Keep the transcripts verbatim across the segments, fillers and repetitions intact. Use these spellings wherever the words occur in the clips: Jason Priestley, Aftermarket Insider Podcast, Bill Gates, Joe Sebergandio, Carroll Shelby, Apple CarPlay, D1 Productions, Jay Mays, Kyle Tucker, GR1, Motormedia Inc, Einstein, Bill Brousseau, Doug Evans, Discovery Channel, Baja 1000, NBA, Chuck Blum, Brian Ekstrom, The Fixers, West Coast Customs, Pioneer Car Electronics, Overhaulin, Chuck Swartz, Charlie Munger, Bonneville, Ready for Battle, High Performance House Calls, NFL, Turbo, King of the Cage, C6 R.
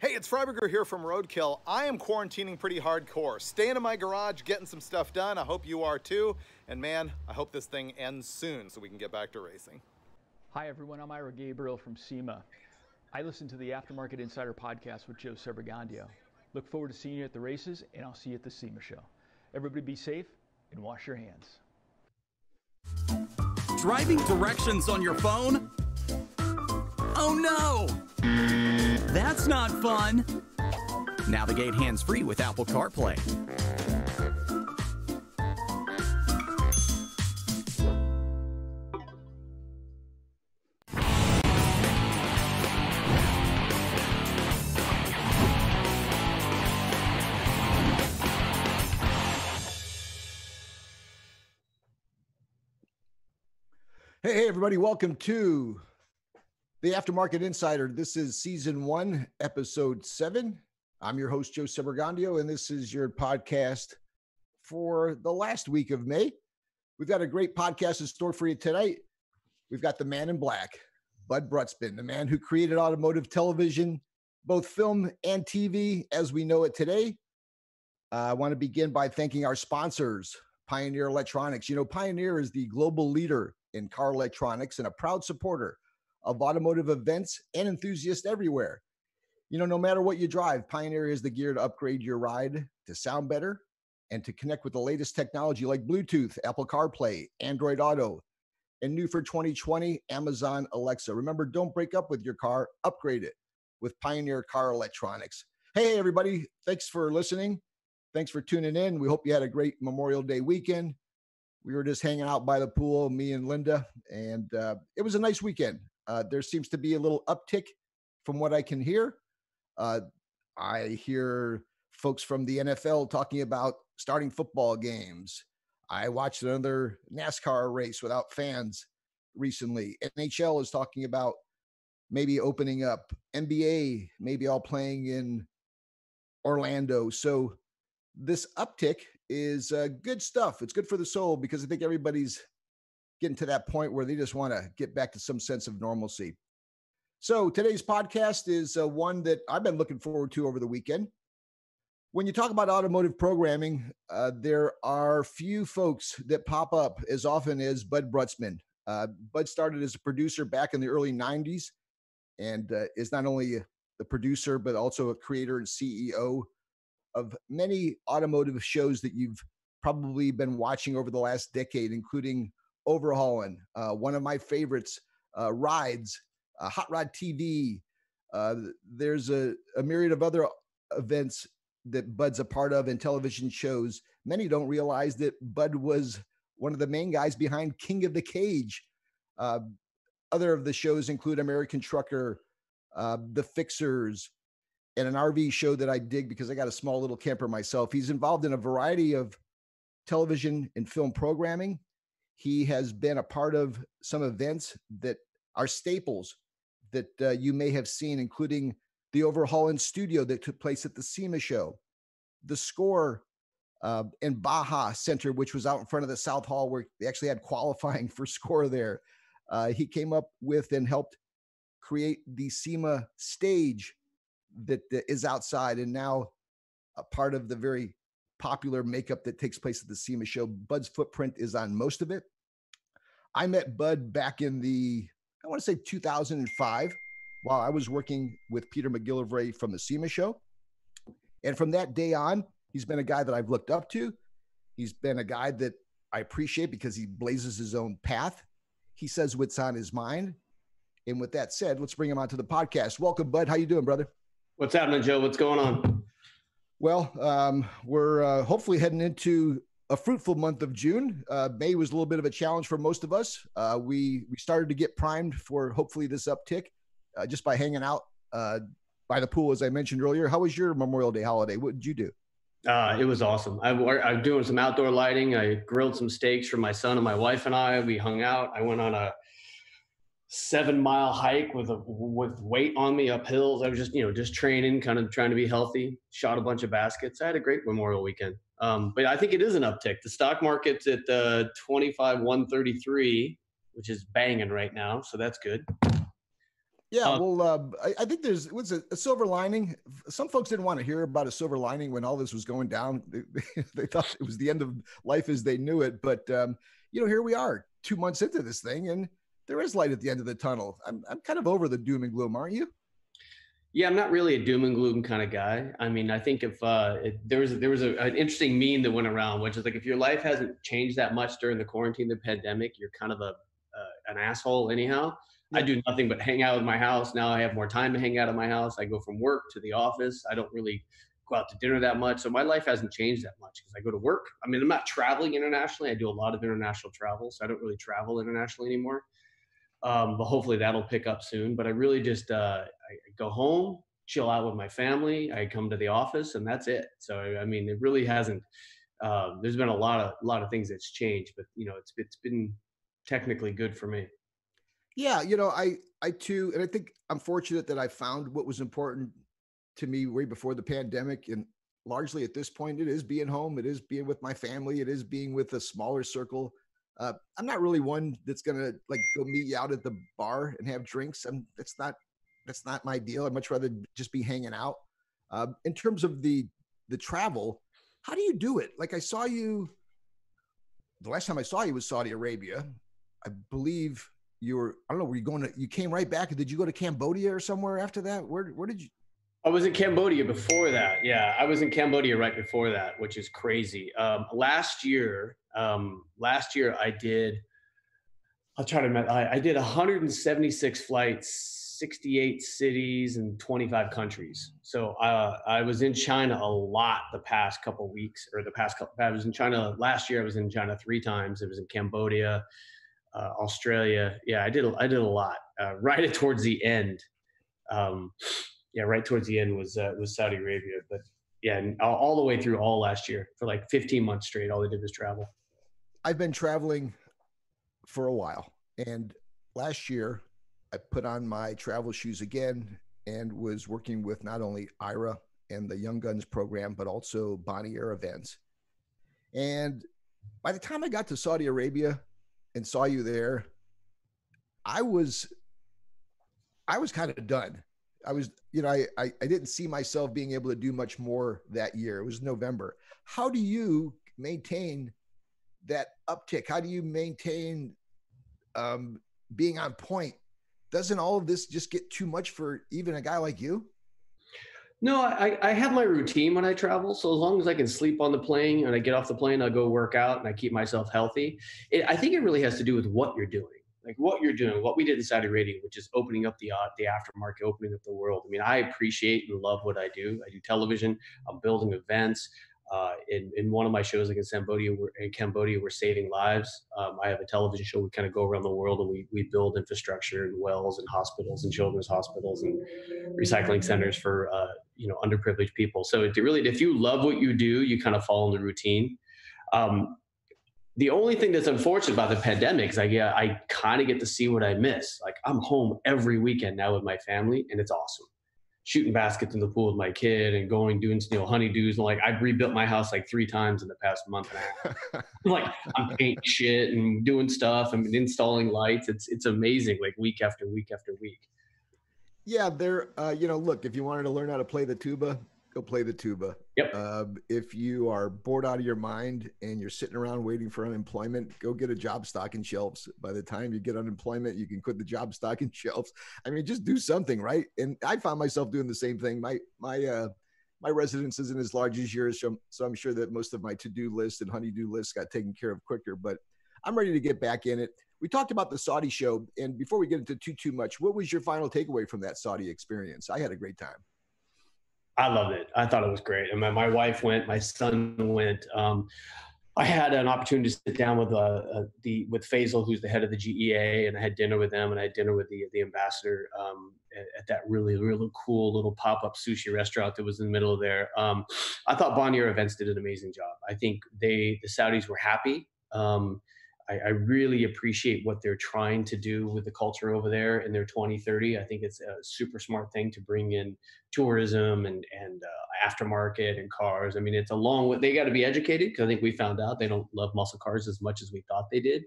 Hey, it's Freiberger here from Roadkill. I am quarantining pretty hardcore. Staying in my garage, getting some stuff done. I hope you are too. And man, I hope this thing ends soon so we can get back to racing. Hi everyone, I'm Ira Gabriel from SEMA. I listen to the Aftermarket Insider Podcast with Joe Sebergandio. Look forward to seeing you at the races, and I'll see you at the SEMA Show. Everybody be safe and wash your hands. Driving directions on your phone? Oh no! That's not fun! Navigate hands-free with Apple CarPlay. Hey, everybody, welcome to the Aftermarket Insider. This is season one, episode seven. I'm your host, Joe Sebergandio, and this is your podcast for the last week of May. We've got a great podcast in store for you tonight. We've got the man in black, Bud Brutsman, the man who created automotive television, both film and T V as we know it today. Uh, I want to begin by thanking our sponsors, Pioneer Electronics. You know, Pioneer is the global leader in car electronics and a proud supporter of automotive events and enthusiasts everywhere. You know, no matter what you drive, Pioneer is the gear to upgrade your ride to sound better and to connect with the latest technology like Bluetooth, Apple CarPlay, Android Auto, and new for twenty twenty, Amazon Alexa. Remember, don't break up with your car, upgrade it with Pioneer Car Electronics. Hey, everybody, thanks for listening. Thanks for tuning in. We hope you had a great Memorial Day weekend. We were just hanging out by the pool, me and Linda, and uh, it was a nice weekend. Uh, there seems to be a little uptick from what I can hear. Uh, I hear folks from the N F L talking about starting football games. I watched another NASCAR race without fans recently. N H L is talking about maybe opening up. N B A, maybe all playing in Orlando. So this uptick is uh, good stuff. It's good for the soul because I think everybody's getting to that point where they just want to get back to some sense of normalcy. So today's podcast is uh, one that I've been looking forward to over the weekend. When you talk about automotive programming, uh, there are few folks that pop up as often as Bud Brutsman. Uh, Bud started as a producer back in the early nineties and uh, is not only the producer, but also a creator and C E O of many automotive shows that you've probably been watching over the last decade, including Overhaulin, uh, one of my favorites, uh, Rides, uh, Hot Rod T V. Uh, there's a, a myriad of other events that Bud's a part of and television shows. Many don't realize that Bud was one of the main guys behind King of the Cage. Uh, other of the shows include American Trucker, uh, The Fixers, and an R V show that I dig because I got a small little camper myself. He's involved in a variety of television and film programming. He has been a part of some events that are staples that uh, you may have seen, including the Overhaulin studio that took place at the SEMA Show, the Score uh, and Baja Center, which was out in front of the South Hall where they actually had qualifying for Score there. Uh, he came up with and helped create the SEMA stage that uh, is outside and now a part of the very popular makeup that takes place at the SEMA Show. Bud's footprint is on most of it. I met Bud back in the, I want to say two thousand five, while I was working with Peter MacGillivray from the SEMA Show. And from that day on, he's been a guy that I've looked up to. He's been a guy that I appreciate because he blazes his own path. He says what's on his mind. And with that said, let's bring him onto the podcast. Welcome, Bud. How you doing, brother? What's happening, Joe? What's going on? Well, um, we're uh, hopefully heading into a fruitful month of June. Uh, May was a little bit of a challenge for most of us. Uh, we we started to get primed for hopefully this uptick uh, just by hanging out uh, by the pool, as I mentioned earlier. How was your Memorial Day holiday? What did you do? Uh, it was awesome. I, I'm doing some outdoor lighting. I grilled some steaks for my son and my wife and I. We hung out. I went on a seven mile hike with a with weight on me up hills. I was just, you know, just training, kind of trying to be healthy, shot a bunch of baskets. I had a great Memorial weekend. Um, but I think it is an uptick. The stock market's at uh, twenty-five one thirty-three, which is banging right now. So that's good. Yeah, um, well, uh, I, I think there's what's a, a silver lining. Some folks didn't want to hear about a silver lining when all this was going down. They, they thought it was the end of life as they knew it. But, um, you know, here we are two months into this thing, and there is light at the end of the tunnel. I'm, I'm kind of over the doom and gloom, aren't you? Yeah, I'm not really a doom and gloom kind of guy. I mean, I think if uh, it, there was there was a, an interesting meme that went around, which is like, if your life hasn't changed that much during the quarantine, the pandemic, you're kind of a uh, an asshole anyhow. I do nothing but hang out at my house. Now I have more time to hang out at my house. I go from work to the office. I don't really go out to dinner that much. So my life hasn't changed that much because I go to work. I mean, I'm not traveling internationally. I do a lot of international travel, so I don't really travel internationally anymore. Um, but hopefully that'll pick up soon. But I really just uh, I go home, chill out with my family. I come to the office, and that's it. So, I mean, it really hasn't. Uh, there's been a lot of a lot of things that's changed, but, you know, it's it's been technically good for me. Yeah, you know, I, I too, and I think I'm fortunate that I found what was important to me way before the pandemic. And largely at this point, it is being home. It is being with my family. It is being with a smaller circle. Uh, I'm not really one that's going to like go meet you out at the bar and have drinks. I'm, that's not, that's not my deal. I'd much rather just be hanging out. Uh, in terms of the, the travel, how do you do it? Like I saw you, the last time I saw you was Saudi Arabia, I believe. You were, I don't know, were you going to, you came right back. Did you go to Cambodia or somewhere after that? Where where did you? I was in Cambodia before that. Yeah, I was in Cambodia right before that, which is crazy. Um, last year, um, last year I did, I'll try to remember, I, I did one hundred seventy-six flights, sixty-eight cities and twenty-five countries. So uh, I was in China a lot the past couple of weeks or the past couple, I was in China last year. I was in China three times. I was in Cambodia. Uh, Australia. Yeah, I did. I did a lot. Uh, right towards the end. Um, yeah, right towards the end was uh, was Saudi Arabia. But yeah, and all, all the way through all last year for like fifteen months straight, all they did was travel. I've been traveling for a while, and last year I put on my travel shoes again and was working with not only Ira and the Young Guns program, but also Bonnier Events. And by the time I got to Saudi Arabia and saw you there, I was, I was kind of done. I was, you know, I, I, I didn't see myself being able to do much more that year. It was November. How do you maintain that uptick? How do you maintain um, being on point? Doesn't all of this just get too much for even a guy like you? No, I, I have my routine when I travel. So as long as I can sleep on the plane and I get off the plane, I'll go work out and I keep myself healthy. It, I think it really has to do with what you're doing, like what you're doing, what we did in Saudi Arabia, which is opening up the, uh, the aftermarket, opening up the world. I mean, I appreciate and love what I do. I do television. I'm building events. Uh, in, in one of my shows, like in Cambodia, we're, in Cambodia, we're saving lives. Um, I have a television show. We kind of go around the world and we, we build infrastructure and wells and hospitals and children's hospitals and recycling centers for, uh, you know, underprivileged people. So it really, if you love what you do, you kind of follow the routine. Um, the only thing that's unfortunate about the pandemic is I, yeah, I kind of get to see what I miss. Like I'm home every weekend now with my family and it's awesome. Shooting baskets in the pool with my kid and going, doing, you know, honeydews. And like, I've rebuilt my house like three times in the past month and a half. I'm like, I'm painting shit and doing stuff. I'm installing lights. It's, it's amazing. Like week after week after week. Yeah. There, uh, you know, look, if you wanted to learn how to play the tuba, go play the tuba. Yep. Uh, if you are bored out of your mind and you're sitting around waiting for unemployment, go get a job stocking shelves. By the time you get unemployment, you can quit the job stocking shelves. I mean, just do something, right? And I found myself doing the same thing. My my uh, my residence isn't as large as yours, so I'm, so I'm sure that most of my to-do list and honey-do list got taken care of quicker. But I'm ready to get back in it. We talked about the Saudi show, and before we get into too too much, what was your final takeaway from that Saudi experience? I had a great time. I loved it. I thought it was great. And my, my wife went, my son went. Um, I had an opportunity to sit down with uh, uh, the with Faisal, who's the head of the G E A, and I had dinner with them, and I had dinner with the the ambassador um, at, at that really, really cool little pop-up sushi restaurant that was in the middle of there. Um, I thought Bonnier Events did an amazing job. I think they the Saudis were happy. Um, I, I really appreciate what they're trying to do with the culture over there in their twenty thirty. I think it's a super smart thing to bring in tourism and, and uh, aftermarket and cars. I mean, it's a long way. They got to be educated because I think we found out they don't love muscle cars as much as we thought they did.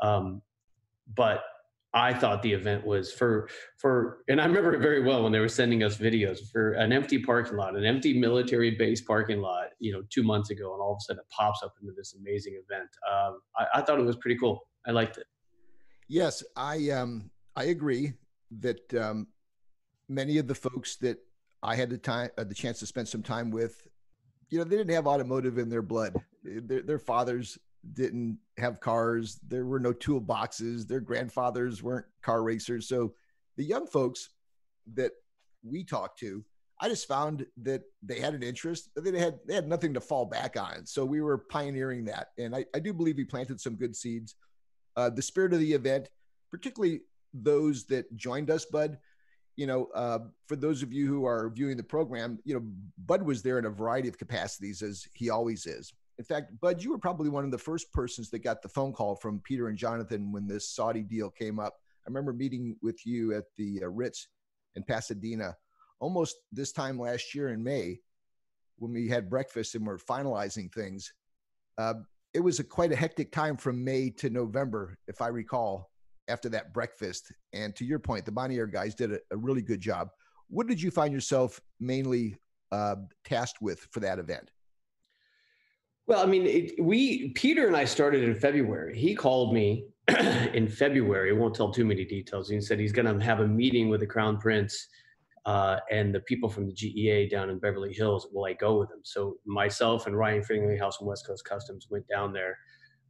Um, but I thought the event was for, for, and I remember it very well when they were sending us videos for an empty parking lot, an empty military base parking lot, you know, two months ago. And all of a sudden it pops up into this amazing event. Um, I, I thought it was pretty cool. I liked it. Yes. I, um, I agree that, um, many of the folks that I had the time, uh, the chance to spend some time with, you know, they didn't have automotive in their blood. Their, their fathers didn't have cars. There were no toolboxes. Their grandfathers weren't car racers. So the young folks that we talked to, I just found that they had an interest, but they had, they had nothing to fall back on. So we were pioneering that. And I, I do believe we planted some good seeds. Uh, the spirit of the event, particularly those that joined us, Bud, you know, uh, for those of you who are viewing the program, you know, Bud was there in a variety of capacities, as he always is. In fact, Bud, you were probably one of the first persons that got the phone call from Peter and Jonathan when this Saudi deal came up. I remember meeting with you at the uh, Ritz in Pasadena almost this time last year in May when we had breakfast and we're finalizing things. Uh, it was a quite a hectic time from May to November, if I recall, after that breakfast. And to your point, the Bonnier guys did a, a really good job. What did you find yourself mainly uh, tasked with for that event? Well, I mean, it, we, Peter and I started in February. He called me in February. I won't tell too many details. He said he's going to have a meeting with the Crown Prince uh, and the people from the G E A down in Beverly Hills. Will I go with him? So myself and Ryan Friedlinghaus and West Coast Customs went down there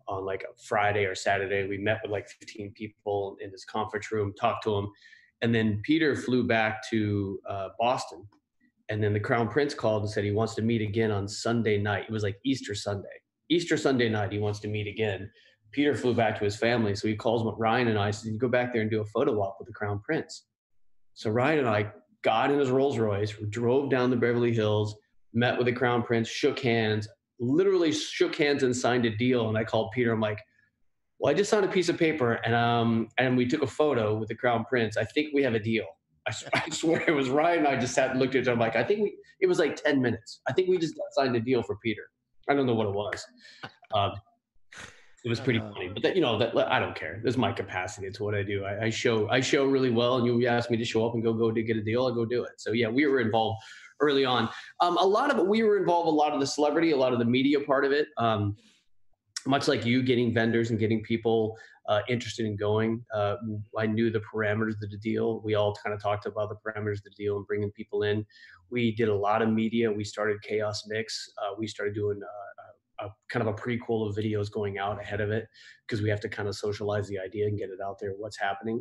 on like a Friday or Saturday. We met with like fifteen people in this conference room, talked to them. And then Peter flew back to uh, Boston. And then the Crown Prince called and said he wants to meet again on Sunday night. It was like Easter Sunday. Easter Sunday night, he wants to meet again. Peter flew back to his family. So he calls Ryan and I, says, you go back there and do a photo op with the Crown Prince. So Ryan and I got in his Rolls Royce, drove down to Beverly Hills, met with the Crown Prince, shook hands, literally shook hands and signed a deal. And I called Peter. I'm like, well, I just signed a piece of paper. And, um, and we took a photo with the Crown Prince. I think we have a deal. I, sw- I swear it was Ryan and I just sat and looked at each other. I'm like, I think we, it was like ten minutes. I think we just got signed a deal for Peter. I don't know what it was. Um, it was pretty funny, but that, you know, that I don't care. This is my capacity. It's what I do. I, I show, I show really well. And you asked me to show up and go, go to get a deal. I'll go do it. So yeah, we were involved early on. Um, a lot of it, we were involved, a lot of the celebrity, a lot of the media part of it. Um, much like you getting vendors and getting people uh, interested in going. Uh, I knew the parameters of the deal. We all kind of talked about the parameters of the deal and bringing people in. We did a lot of media. We started Chaos Mix. Uh, we started doing a, a, a kind of a prequel of videos going out ahead of it because we have to kind of socialize the idea and get it out there, what's happening.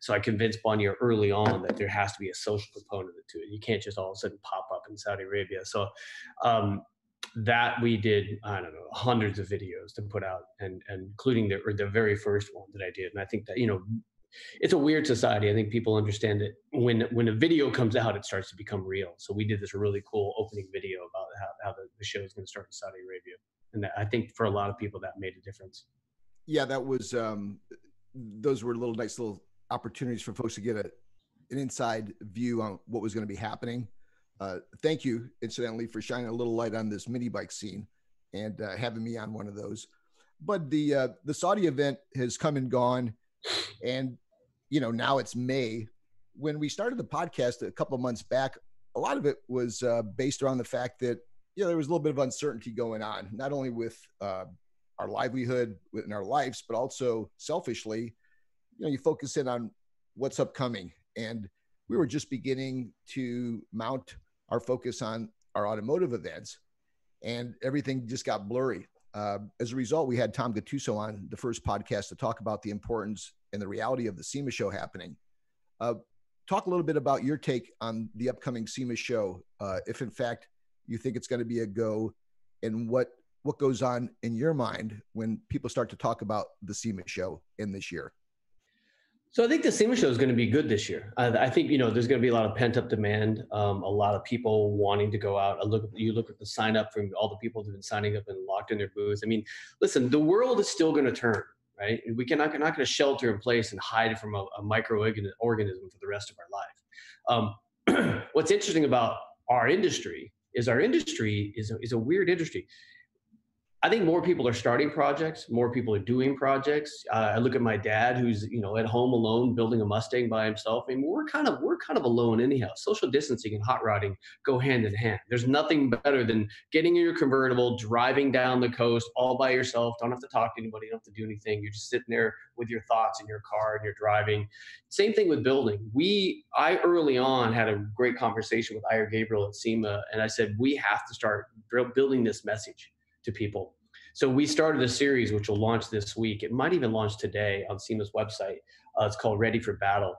So I convinced Bonnier early on that there has to be a social component to it. You can't just all of a sudden pop up in Saudi Arabia. So, um, that we did, I don't know, hundreds of videos to put out, and, and including the, or the very first one that I did. And I think that, you know, it's a weird society. I think people understand that when, when a video comes out, it starts to become real. So we did this really cool opening video about how, how the show is going to start in Saudi Arabia. And that, I think for a lot of people that made a difference. Yeah, that was, um, those were little nice little opportunities for folks to get a, an inside view on what was going to be happening. Uh, thank you, incidentally, for shining a little light on this mini bike scene and uh, having me on one of those. But the uh, the Saudi event has come and gone, and you know now it's May. When we started the podcast a couple of months back, a lot of it was uh, based around the fact that you know there was a little bit of uncertainty going on, not only with uh, our livelihood in our lives, but also selfishly. You know, you focus in on what's upcoming, and we were just beginning to mount our focus on our automotive events, and everything just got blurry. Uh, as a result, we had Tom Gattuso on the first podcast to talk about the importance and the reality of the SEMA show happening. Uh, talk a little bit about your take on the upcoming SEMA show, uh, if in fact you think it's going to be a go, and what what goes on in your mind when people start to talk about the SEMA show in this year. So I think the SEMA show is going to be good this year. I, I think, you know, there's going to be a lot of pent up demand, um, a lot of people wanting to go out. I look, you look at the sign up from all the people that have been signing up and locked in their booths. I mean, listen, the world is still going to turn, right? We cannot, we're not going to shelter in place and hide from a, a microorganism for the rest of our life. Um, what's interesting about our industry is our industry is a, is a weird industry. I think more people are starting projects. More people are doing projects. Uh, I look at my dad, who's you know at home alone, building a Mustang by himself. I mean, we're kind of we're kind of alone anyhow. Social distancing and hot rodding go hand in hand. There's nothing better than getting in your convertible, driving down the coast all by yourself. Don't have to talk to anybody. Don't have to do anything. You're just sitting there with your thoughts in your car and you're driving. Same thing with building. We I early on had a great conversation with Ira Gabriel at SEMA, and I said we have to start building this message to people. So we started a series which will launch this week. It might even launch today on SEMA's website. Uh, it's called Ready for Battle.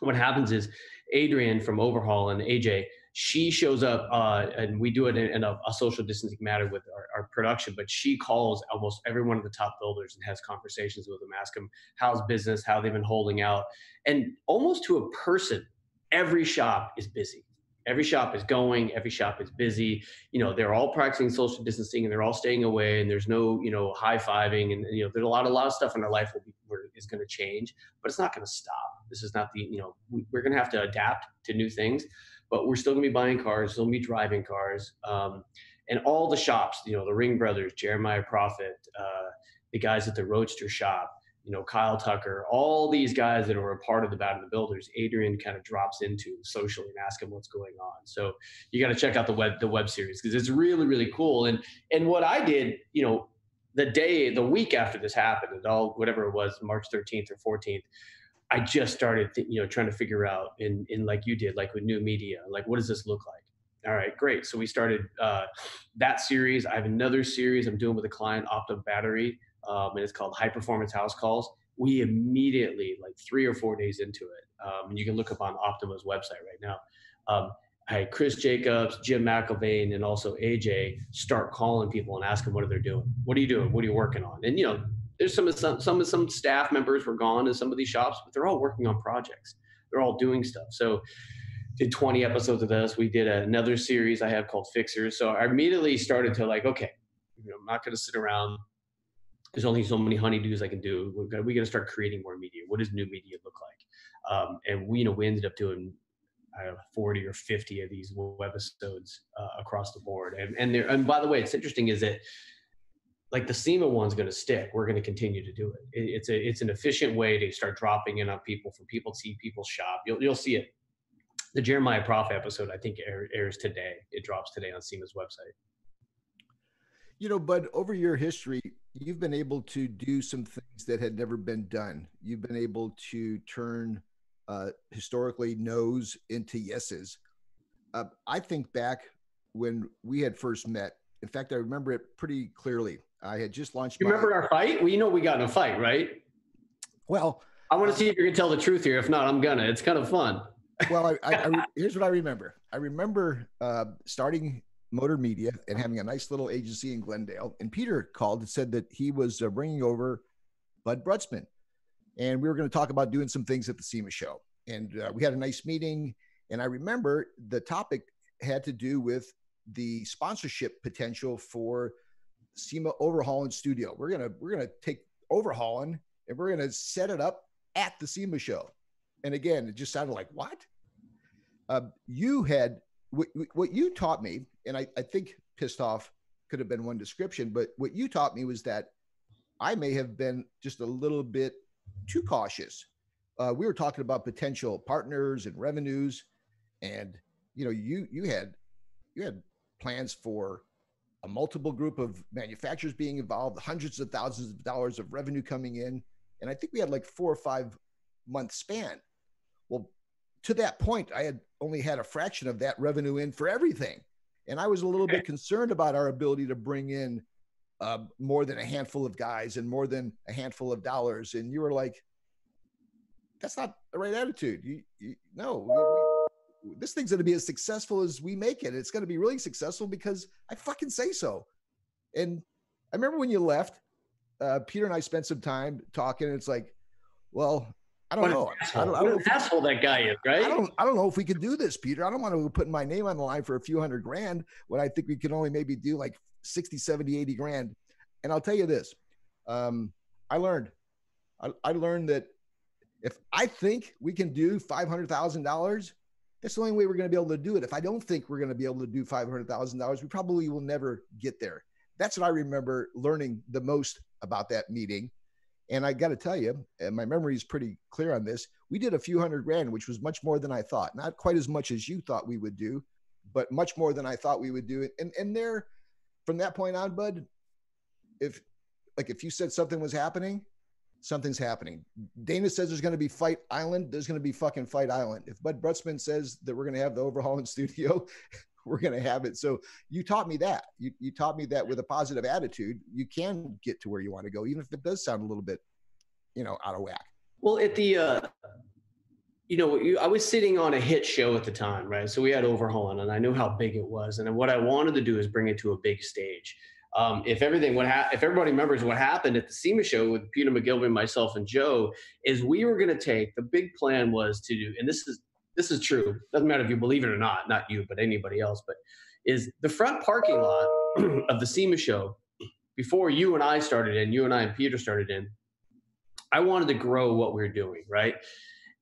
What happens is Adrian from Overhaulin, A J, she shows up uh, and we do it in, in a, a social distancing matter with our, our production, but she calls almost every one of the top builders and has conversations with them, ask them how's business, how they've been holding out. And almost to a person, every shop is busy. Every shop is going, every shop is busy. You know, they're all practicing social distancing and they're all staying away and there's no, you know, high-fiving and, you know, there's a lot, a lot of stuff in our life will be, is going to change, but it's not going to stop. This is not the, you know, we're going to have to adapt to new things, but we're still going to be buying cars, still going to be driving cars. Um, and all the shops, you know, the Ring Brothers, Jeremiah Prophet, uh, the guys at the Roadster Shop, you know, Kyle Tucker, all these guys that are a part of the Battle of the Builders, Adrian kind of drops into socially and asks him what's going on. So you got to check out the web, the web series, because it's really, really cool. And, and what I did, you know, the day, the week after this happened, it all, whatever it was, March thirteenth or fourteenth, I just started, th- you know, trying to figure out in, in like you did, like with new media, like, what does this look like? All right, great. So we started uh, that series. I have another series I'm doing with a client, Optima Battery. Um, and it's called High Performance House Calls. We immediately, like three or four days into it, um, and you can look up on Optima's website right now. Um, I had Chris Jacobs, Jim McElvain, and also A J start calling people and asking what are they doing? What are you doing? What are you working on? And you know, there's some some some some staff members were gone in some of these shops, but they're all working on projects. They're all doing stuff. So. Did twenty episodes of this. We did another series I have called Fixers. So I immediately started to like, okay, you know, I'm not going to sit around. There's only so many honeydews I can do. We're going to start creating more media. What does new media look like? Um, and we, you know, we ended up doing I don't know, forty or fifty of these webisodes uh, across the board. And and, there, and by the way, it's interesting is that like the SEMA one's going to stick. We're going to continue to do it. it. It's a it's an efficient way to start dropping in on people for people to see people's shop. You'll you'll see it. The Jeremiah Prof episode, I think, airs today. It drops today on SEMA's website. You know, Bud, over your history, you've been able to do some things that had never been done. You've been able to turn uh, historically no's into yeses. Uh, I think back when we had first met. In fact, I remember it pretty clearly. I had just launched. You my- remember our fight? Well, you know, we got in a fight, right? Well, I want to see if you can tell the truth here. If not, I'm gonna. It's kind of fun. Well, I, I, I, here's what I remember. I remember uh, starting Motor Media and having a nice little agency in Glendale. And Peter called and said that he was uh, bringing over Bud Brutsman. And we were going to talk about doing some things at the SEMA show. And uh, we had a nice meeting. And I remember the topic had to do with the sponsorship potential for SEMA Overhaulin Studio. We're going to we're going to take Overhaulin and we're going to set it up at the SEMA show. And again, it just sounded like, what? Uh, you had, what, what you taught me, and I, I think pissed off could have been one description, but what you taught me was that I may have been just a little bit too cautious. Uh, we were talking about potential partners and revenues, and you know, you you had you had plans for a multiple group of manufacturers being involved, hundreds of thousands of dollars of revenue coming in, and I think we had like four or five month span. Well, to that point, I had only had a fraction of that revenue in for everything. And I was a little bit concerned about our ability to bring in uh, more than a handful of guys and more than a handful of dollars. And you were like, that's not the right attitude. You, you No, we, we, this thing's going to be as successful as we make it. It's going to be really successful because I fucking say so. And I remember when you left, uh, Peter and I spent some time talking. And it's like, well, I don't what know. I don't, I don't what an asshole that guy is, right? I don't, I don't know if we could do this, Peter. I don't want to put my name on the line for a few hundred grand when I think we can only maybe do like sixty, seventy, eighty grand. And I'll tell you this. Um, I learned. I, I learned that if I think we can do five hundred thousand dollars, that's the only way we're going to be able to do it. If I don't think we're going to be able to do five hundred thousand dollars, we probably will never get there. that's what I remember learning the most about that meeting. And I got to tell you, and my memory is pretty clear on this, we did a few hundred grand, which was much more than I thought. Not quite as much as you thought we would do, but much more than I thought we would do. And and there, from that point on, Bud, if like if you said something was happening, something's happening. Dana says there's going to be Fight Island. There's going to be fucking Fight Island. If Bud Brutsman says that we're going to have the Overhaulin studio, we're going to have it. So you taught me that. You you taught me that with a positive attitude, you can get to where you want to go, even if it does sound a little bit, you know, out of whack. Well, at the, uh, you know, I was sitting on a hit show at the time, right? So we had Overhaulin, and I knew how big it was. And what I wanted to do is bring it to a big stage. Um, if everything, what ha- if everybody remembers what happened at the SEMA show with Peter MacGillivray, myself, and Joe, is we were going to take, the big plan was to do, and this is this is true, doesn't matter if you believe it or not, not you, but anybody else, but is the front parking lot of the SEMA show, before you and I started in, you and I and Peter started in, I wanted to grow what we were doing, right?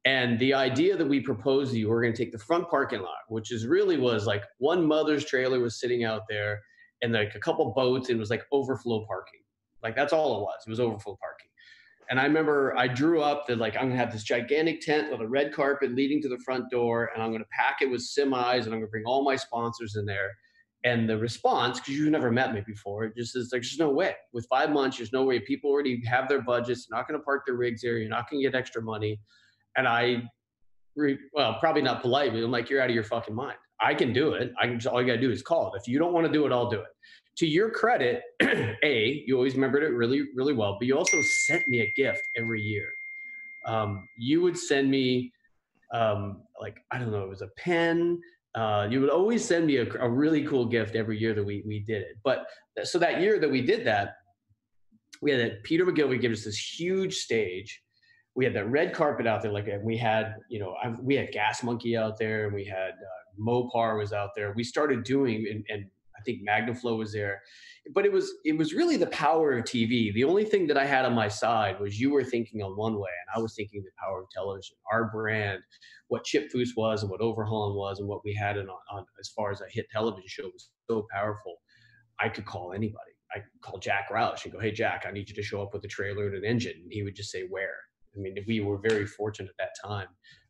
And the idea that we proposed to you, we're going to take the front parking lot, which is really was like one mother's trailer was sitting out there, and like a couple boats, and it was like overflow parking. Like that's all it was. It was overflow parking. And I remember I drew up that like, I'm going to have this gigantic tent with a red carpet leading to the front door, and I'm going to pack it with semis, and I'm going to bring all my sponsors in there. And the response, because you've never met me before, it just is like, there's no way. With five months, there's no way. People already have their budgets. They're not going to park their rigs there. You're not going to get extra money. And I, re- well, probably not polite, but I'm like, you're out of your fucking mind. I can do it. I can just, all you gotta do is call it. If you don't want to do it, I'll do it. To your credit, A, you always remembered it really, really well, but you also sent me a gift every year. Um, you would send me um, like, I don't know, it was a pen. Uh, you would always send me a, a really cool gift every year that we we did it. But so that year that we did that, we had that Peter MacGillivray give us this huge stage. We had that red carpet out there. Like we had, you know, I, we had Gas Monkey out there, and we had uh, Mopar was out there. We started doing, and, and I think Magnaflow was there, but it was, it was really the power of T V. The only thing that I had on my side was you were thinking on one way, and I was thinking the power of television, our brand, what Chip Foose was and what Overhaulin was and what we had in on, on as far as a hit television show was so powerful. I could call anybody. I could call Jack Roush and go, "Hey Jack, I need you to show up with a trailer and an engine." And he would just say, "Where?" I mean, we were very fortunate at that time.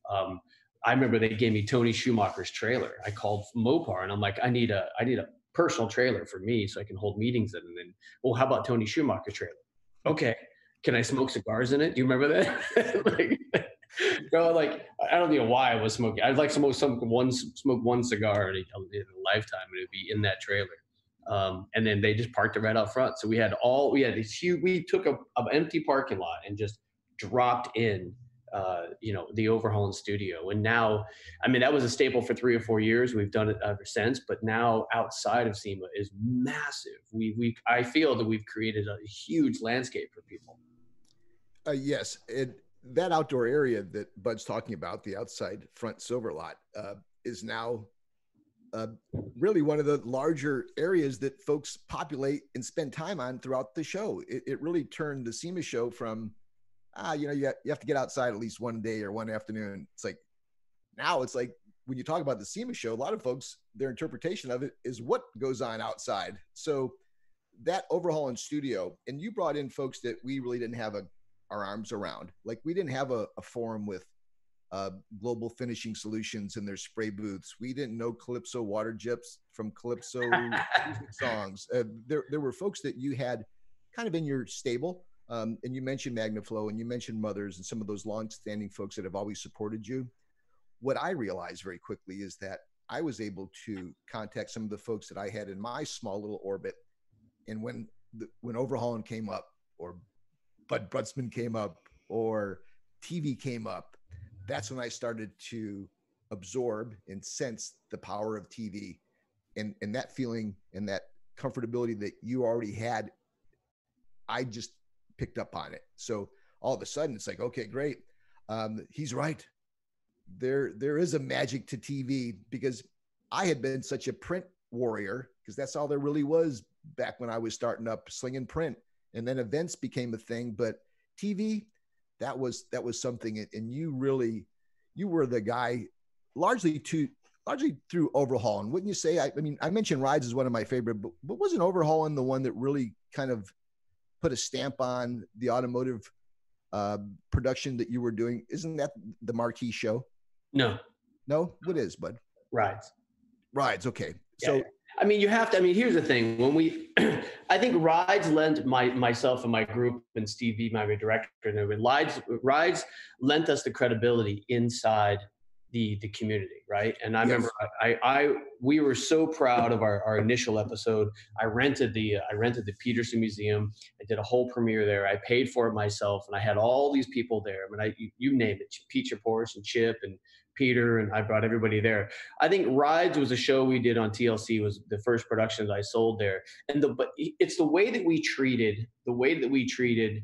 Um, I remember they gave me Tony Schumacher's trailer. I called Mopar, and I'm like, I need a, I need a personal trailer for me so I can hold meetings in. And then, well, how about Tony Schumacher's trailer? Okay, can I smoke cigars in it? Do you remember that? like, you know, like, I don't know why I was smoking. I'd like to smoke some one smoke one cigar in a, in a lifetime, and it'd be in that trailer. Um, and then they just parked it right out front. So we had all, we had these huge. We took a an empty parking lot and just dropped in, uh, you know, the Overhaulin studio. And now, I mean, that was a staple for three or four years. We've done it ever since, but now outside of SEMA is massive. We, we, I feel that we've created a huge landscape for people. Uh, yes. And that outdoor area that Bud's talking about, the outside front silver lot, uh, is now uh, really one of the larger areas that folks populate and spend time on throughout the show. It, it really turned the SEMA show from, ah, you know, you have to get outside at least one day or one afternoon. It's like, now it's like when you talk about the SEMA show, a lot of folks, their interpretation of it is what goes on outside. So that Overhaulin studio, and you brought in folks that we really didn't have a, our arms around. Like we didn't have a, a forum with uh, Global Finishing Solutions and their spray booths. We didn't know Calypso water jets from Calypso songs. Uh, there, there were folks that you had kind of in your stable. Um, and you mentioned Magnaflow, and you mentioned Mothers, and some of those longstanding folks that have always supported you. What I realized very quickly is that I was able to contact some of the folks that I had in my small little orbit. And when the, when Overhaulin came up, or Bud Brutsman came up, or T V came up, that's when I started to absorb and sense the power of T V, and and that feeling and that comfortability that you already had. I just picked up on it. So all of a sudden it's like, okay, great. Um, he's right. There, there is a magic to T V, because I had been such a print warrior, because that's all there really was back when I was starting up, slinging print, and then events became a thing, but T V, that was, that was something. And you really, you were the guy largely to largely through Overhaulin. Wouldn't you say? I, I mean, I mentioned Rides is one of my favorite, but, but wasn't Overhaulin the one that really kind of put a stamp on the automotive uh, production that you were doing? Isn't that the marquee show? No. No? What is, bud? Rides. Rides, okay. Yeah. So, I mean, you have to, I mean, here's the thing. When we, I think Rides lent my, myself and my group and Steve B, my director, and everyone, Rides, Rides lent us the credibility inside the the community, right? And I yes. remember I, I, I, we were so proud of our, our initial episode. I rented the, uh, I rented the Peterson Museum. I did a whole premiere there. I paid for it myself. And I had all these people there. I mean, I, you, you name it, Pete Chaporis and Chip and Peter, and I brought everybody there. I think Rides was a show we did on T L C, was the first productions I sold there. And the, but it's the way that we treated, the way that we treated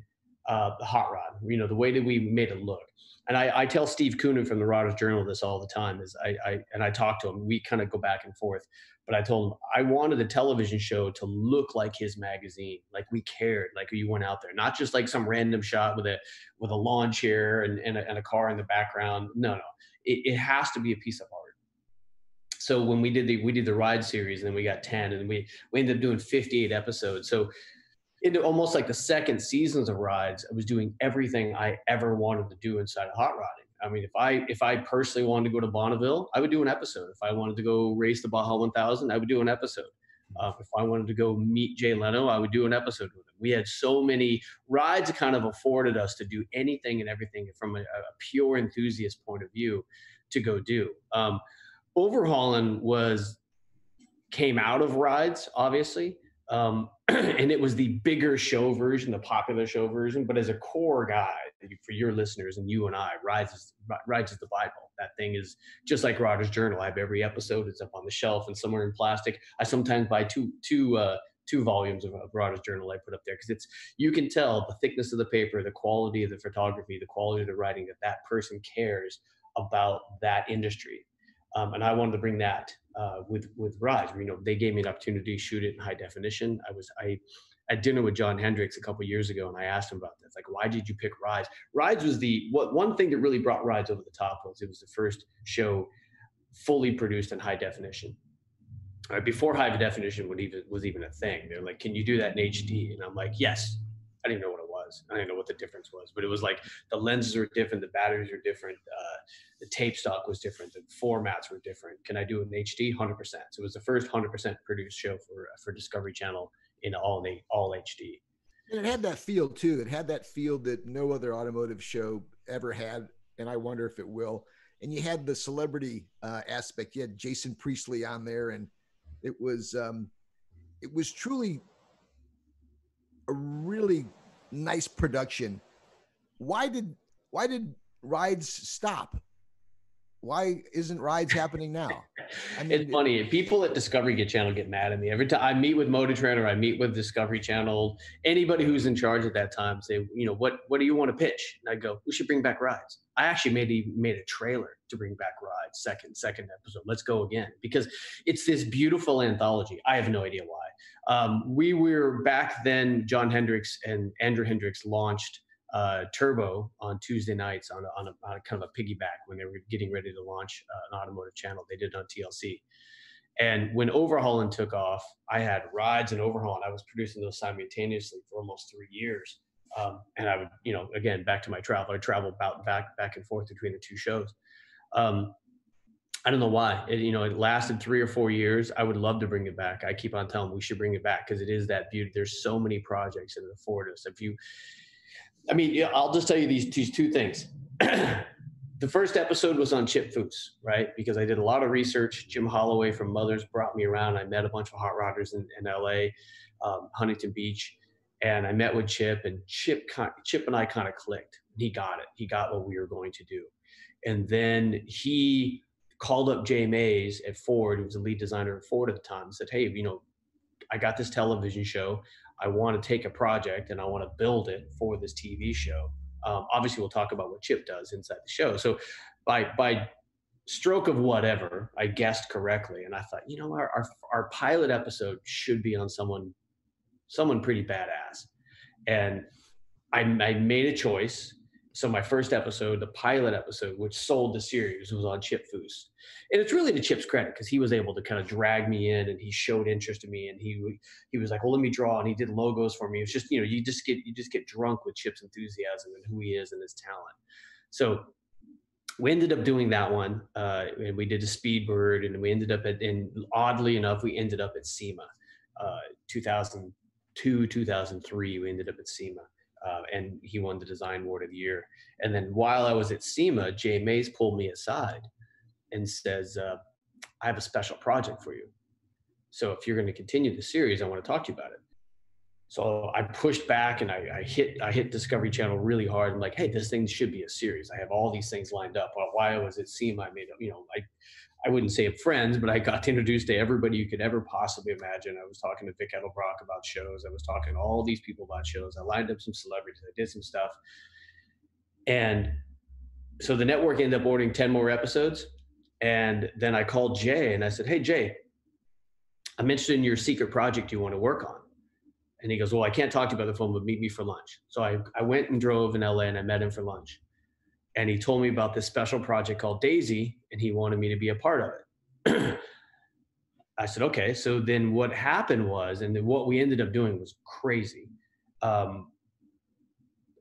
uh, the hot rod, you know, the way that we made it look. And I, I tell Steve Coonan from the Rogers Journal this all the time, is I, I and I talk to him, we kind of go back and forth, but I told him I wanted the television show to look like his magazine, like we cared, like you went out there, not just like some random shot with a with a lawn chair and, and, a, and a car in the background. No, no, it, it has to be a piece of art. So when we did the we did the Ride series, and then we got ten, and we we ended up doing fifty-eight episodes. So into almost like the second seasons of Rides, I was doing everything I ever wanted to do inside of hot rodding. I mean, if I if I personally wanted to go to Bonneville, I would do an episode. If I wanted to go race the Baja one thousand, I would do an episode. Uh, if I wanted to go meet Jay Leno, I would do an episode with him. We had so many Rides that kind of afforded us to do anything and everything from a, a pure enthusiast point of view to go do. Um, Overhaulin was came out of Rides, obviously. Um, and it was the bigger show version, the popular show version, but as a core guy for your listeners and you and I, Rides is, Rides is the Bible. That thing is just like Rogers Journal. I have every episode. It's up on the shelf and somewhere in plastic. I sometimes buy two, two, uh, two volumes of, of Rogers Journal I put up there, because it's, you can tell the thickness of the paper, the quality of the photography, the quality of the writing, that that person cares about that industry. Um, and I wanted to bring that uh, with with Rides. You know, they gave me an opportunity to shoot it in high definition. I was I at dinner with John Hendricks a couple of years ago, and I asked him about this. Like, why did you pick Rides? Rides was the what one thing that really brought Rides over the top was it was the first show fully produced in high definition. All right, before high definition would even was even a thing. They're like, can you do that in H D? And I'm like, yes. I didn't know what it was. I didn't know what the difference was, but it was like the lenses were different, the batteries were different, uh, the tape stock was different, the formats were different. Can I do it in H D? one hundred percent. So it was the first one hundred percent produced show for for Discovery Channel in all all H D. And it had that feel too. It had that feel that no other automotive show ever had, and I wonder if it will. And you had the celebrity uh, aspect. You had Jason Priestley on there, and it was um, it was truly a really nice production. Why did why did Rides stop? Why isn't Rides happening now? I mean, it's funny. It, people at Discovery Channel get mad at me every time I meet with MotoTrend or I meet with Discovery Channel. Anybody who's in charge at that time say, you know, what what do you want to pitch? And I go, we should bring back Rides. I actually made a, made a trailer to bring back Rides, second second episode. Let's go again, because it's this beautiful anthology. I have no idea why. Um, we were back then, John Hendricks and Andrew Hendricks launched uh, Turbo on Tuesday nights on, on, a, on a kind of a piggyback when they were getting ready to launch uh, an automotive channel. They did it on T L C. And when Overhaulin took off, I had Rides and Overhaulin. I was producing those simultaneously for almost three years. Um, and I would, you know, again, back to my travel, I traveled about back, back and forth between the two shows. Um, I don't know why. It, you know, it lasted three or four years. I would love to bring it back. I keep on telling them we should bring it back, because it is that beauty. There's so many projects in the Ford. If you, I mean, yeah, I'll just tell you these, these two things. The first episode was on Chip Foose, right? Because I did a lot of research. Jim Holloway from Mothers brought me around. I met a bunch of hot rodders in, in L A, um, Huntington Beach. And I met with Chip, and Chip, Chip and I kind of clicked. He got it. He got what we were going to do. And then he called up Jay Mays at Ford, who was the lead designer at Ford at the time, and said, hey, you know, I got this television show. I want to take a project and I want to build it for this T V show. Um, obviously, we'll talk about what Chip does inside the show. So by by stroke of whatever, I guessed correctly. And I thought, you know, our our, our pilot episode should be on someone someone pretty badass. And I, I made a choice, so my first episode, the pilot episode, which sold the series, was on Chip Foose. And it's really to Chip's credit, because he was able to kind of drag me in, and he showed interest in me, and he he was like, well, let me draw, and he did logos for me. It was just, you know, you just get you just get drunk with Chip's enthusiasm and who he is and his talent. So we ended up doing that one, uh, and we did a Speedbird, and we ended up at, and oddly enough, we ended up at SEMA, uh, two thousand two, two thousand three, we ended up at SEMA. Uh, and he won the Design Award of the Year. And then while I was at SEMA, Jay Mays pulled me aside and says, uh, I have a special project for you. So if you're going to continue the series, I want to talk to you about it. So I pushed back, and I, I hit I hit Discovery Channel really hard. I'm like, hey, this thing should be a series. I have all these things lined up. Well, while I was at SEMA, I made, you know, I, I wouldn't say friends, but I got introduced to everybody you could ever possibly imagine. I was talking to Vic Edelbrock about shows. I was talking to all these people about shows. I lined up some celebrities. I did some stuff. And so the network ended up ordering ten more episodes. And then I called Jay, and I said, hey, Jay, I'm interested in your secret project you want to work on. And he goes, well, I can't talk to you by the phone, but meet me for lunch. So I, I went and drove in L A, and I met him for lunch. And he told me about this special project called Daisy, and he wanted me to be a part of it. I said, okay. So then what happened was, and then what we ended up doing was crazy. Um,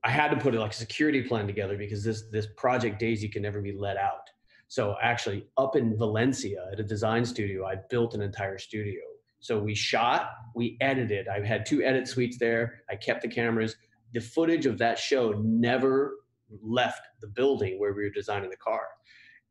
I had to put like a security plan together, because this, this project Daisy can never be let out. So actually up in Valencia at a design studio, I built an entire studio. So we shot, we edited. I had two edit suites there. I kept the cameras. The footage of that show never left the building where we were designing the car.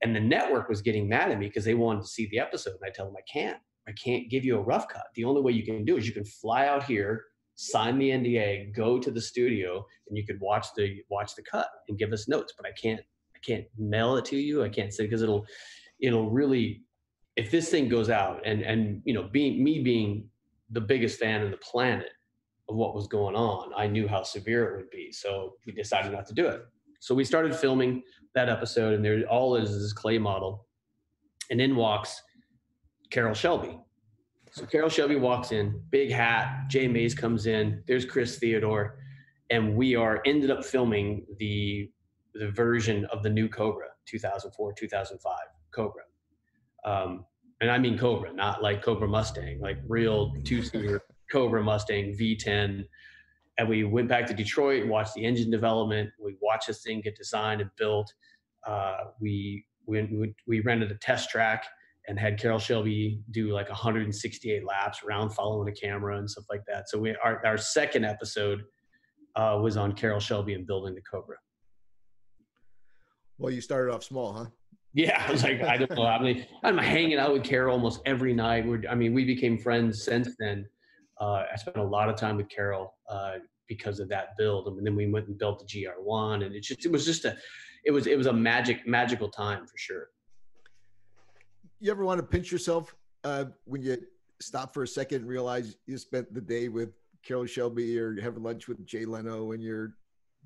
And the network was getting mad at me because they wanted to see the episode. And I tell them, I can't, I can't give you a rough cut. The only way you can do is you can fly out here, sign the N D A, go to the studio, and you could watch the, watch the cut and give us notes. But I can't, I can't mail it to you. I can't say, because it'll, it'll really, if this thing goes out and, and, you know, being me being the biggest fan on the planet of what was going on, I knew how severe it would be. So we decided not to do it. So we started filming that episode, and there all is this clay model, and in walks Carroll Shelby. So Carroll Shelby walks in, big hat, Jay Mays comes in, there's Chris Theodore, and we are ended up filming the, the version of the new Cobra, two thousand four, two thousand five Cobra. Um, and I mean Cobra, not like Cobra Mustang, like real two-seater Cobra Mustang V ten. And we went back to Detroit, watched the engine development. We watched this thing get designed and built. Uh, we, we, we rented a test track and had Carroll Shelby do like one hundred sixty-eight laps around following a camera and stuff like that. So we, our, our second episode uh, was on Carroll Shelby and building the Cobra. Well, you started off small, huh? Yeah, I was like, I don't know. I mean, I'm hanging out with Carroll almost every night. We're, I mean, we became friends since then. Uh, I spent a lot of time with Carroll uh, because of that build. And then we went and built the G R one, and it just, it was just a, it was, it was a magic, magical time for sure. You ever want to pinch yourself uh, when you stop for a second and realize you spent the day with Carroll Shelby, or you're having lunch with Jay Leno, and you're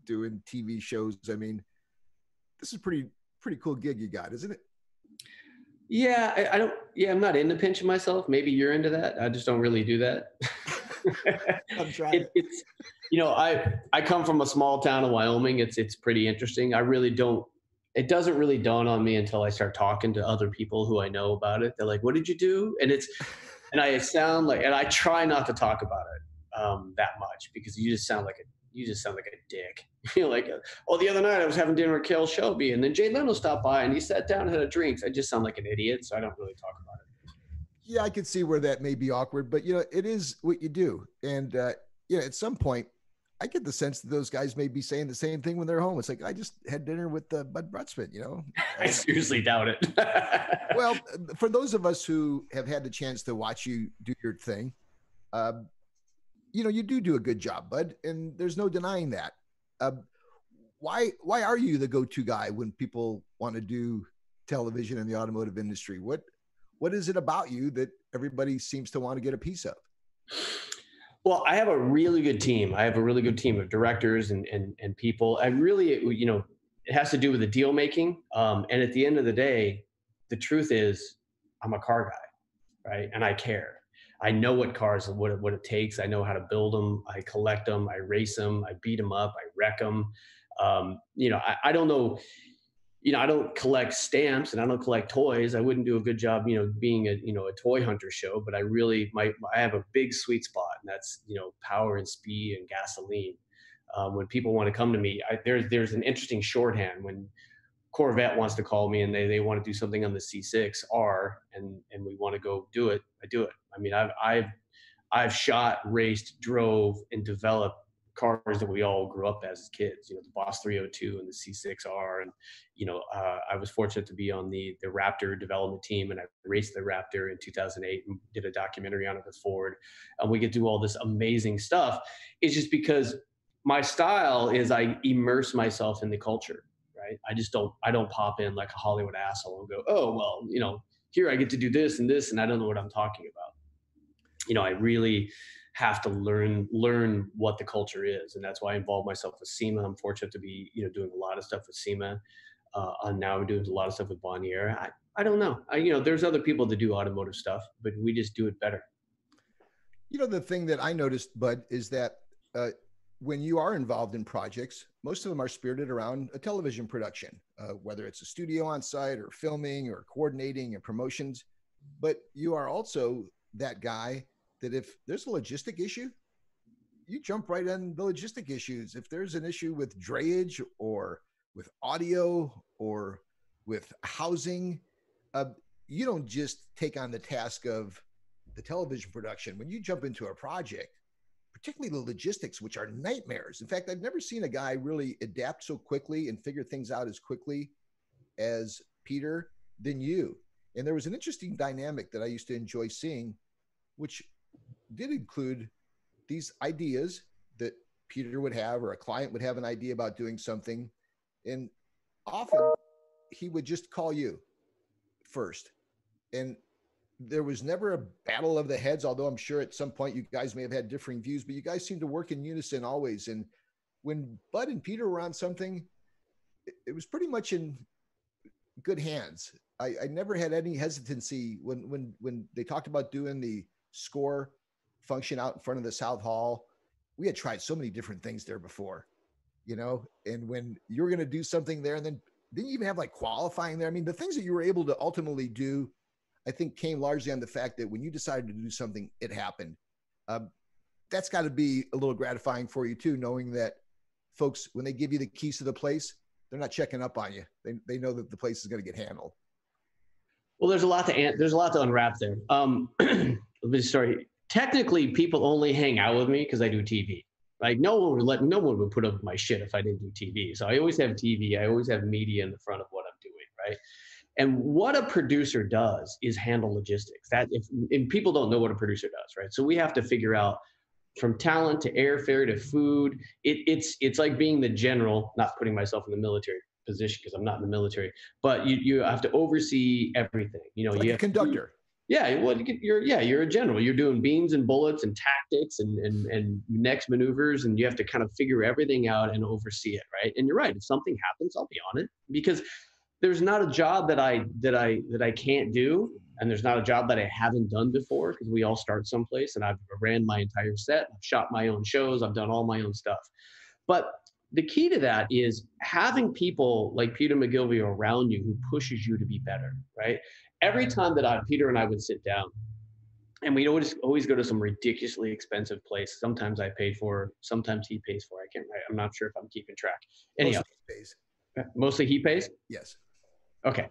doing T V shows? I mean, this is pretty, pretty cool gig you got, isn't it? Yeah, I, I don't, yeah, I'm not into pinching myself. Maybe you're into that. I just don't really do that. I'm trying. It, it's, you know, I, I come from a small town in Wyoming. It's, it's pretty interesting. I really don't, it doesn't really dawn on me until I start talking to other people who I know about it. They're like, what did you do? And it's, and I sound like, and I try not to talk about it um, that much, because you just sound like a, you just sound like a dick. You're like, oh, the other night I was having dinner with Carroll Shelby, and then Jay Leno stopped by and he sat down and had a drink. I just sound like an idiot, so I don't really talk about it. Yeah, I could see where that may be awkward, but you know, it is what you do. And uh, you know, at some point, I get the sense that those guys may be saying the same thing when they're home. It's like, I just had dinner with uh, Bud Brutsman, you know? I seriously doubt it. Well, for those of us who have had the chance to watch you do your thing, uh, you know, you do do a good job, Bud, and there's no denying that. Uh, why, why are you the go-to guy when people want to do television in the automotive industry? What, what is it about you that everybody seems to want to get a piece of? Well, I have a really good team. I have a really good team of directors and, and, and people. I really, you know, it has to do with the deal making. Um, and at the end of the day, the truth is I'm a car guy, right? And I care. I know what cars, what it, what it takes. I know how to build them. I collect them. I race them. I beat them up. I wreck them. Um, you know, I, I don't know, you know, I don't collect stamps and I don't collect toys. I wouldn't do a good job, you know, being a, you know, a toy hunter show, but I really, my, I have a big sweet spot, and that's, you know, power and speed and gasoline. Um, when people want to come to me, I, there's, there's an interesting shorthand when Corvette wants to call me and they, they want to do something on the C six R and, and we want to go do it. I do it. I mean, I've, I've, I've shot, raced, drove, and developed cars that we all grew up as kids, you know, the Boss three oh two and the C six R. And, you know, uh, I was fortunate to be on the, the Raptor development team, and I raced the Raptor in two thousand eight and did a documentary on it with Ford. And we could do all this amazing stuff. It's just because my style is I immerse myself in the culture, right? I just don't, I don't pop in like a Hollywood asshole and go, oh, well, you know, here I get to do this and this, and I don't know what I'm talking about. You know, I really have to learn learn what the culture is, and that's why I involve myself with SEMA. I'm fortunate to be, you know, doing a lot of stuff with SEMA. Uh, and now I'm doing a lot of stuff with Bonnier. I, I don't know. I, you know, there's other people that do automotive stuff, but we just do it better. You know, the thing that I noticed, Bud, is that uh, when you are involved in projects, most of them are spirited around a television production, uh, whether it's a studio on site or filming or coordinating and promotions. But you are also that guy that if there's a logistic issue, you jump right in the logistic issues. If there's an issue with drayage or with audio or with housing, uh, you don't just take on the task of the television production. When you jump into a project, particularly the logistics, which are nightmares. In fact, I've never seen a guy really adapt so quickly and figure things out as quickly as Peter than you. And there was an interesting dynamic that I used to enjoy seeing, which did include these ideas that Peter would have, or a client would have an idea about doing something. And often he would just call you first. And there was never a battle of the heads, although I'm sure at some point you guys may have had differing views, but you guys seem to work in unison always. And when Bud and Peter were on something, it was pretty much in good hands. I, I never had any hesitancy when, when, when they talked about doing the score function out in front of the South Hall. We had tried so many different things there before, you know, and when you were going to do something there, and then didn't you even have like qualifying there. I mean, the things that you were able to ultimately do, I think came largely on the fact that when you decided to do something, it happened. Um, that's got to be a little gratifying for you too, knowing that folks, when they give you the keys to the place, they're not checking up on you. They, they know that the place is going to get handled. Well, there's a lot to, there's a lot to unwrap there. Um, sorry. Technically, people only hang out with me because I do T V. Like no one would let, no one would put up with my shit if I didn't do T V. So I always have T V. I always have media in the front of what I'm doing, right? And what a producer does is handle logistics. That if and people don't know what a producer does, right? So we have to figure out from talent to airfare to food. It, it's it's like being the general, not putting myself in the military position because I'm not in the military, but you you have to oversee everything. You know, like you have a conductor. Yeah, well, you're yeah, you're a general. You're doing beams and bullets and tactics and, and and next maneuvers, and you have to kind of figure everything out and oversee it, right? And you're right. If something happens, I'll be on it because there's not a job that I that I that I can't do, and there's not a job that I haven't done before because we all start someplace. And I've ran my entire set, I've shot my own shows, I've done all my own stuff. But the key to that is having people like Peter MacGillivray around you who pushes you to be better, right? Every time that I, Peter and I would sit down, and we'd always, always go to some ridiculously expensive place. Sometimes I paid for, sometimes he pays for. I can't, I'm not sure if I'm keeping track. Anyhow, mostly he pays. Mostly he pays? Yes. Okay.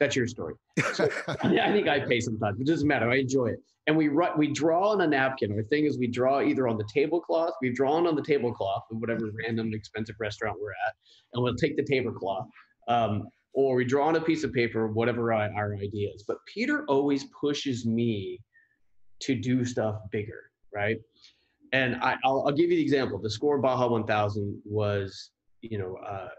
That's your story. So, I think I pay sometimes. It doesn't matter. I enjoy it. And we we draw on a napkin. Our thing is we draw either on the tablecloth. We've drawn on the tablecloth of whatever random expensive restaurant we're at, and we'll take the tablecloth. Um, or we draw on a piece of paper, whatever our, our idea is. But Peter always pushes me to do stuff bigger, right? And I, I'll, I'll give you the example. The score Baja one thousand was, you know, uh,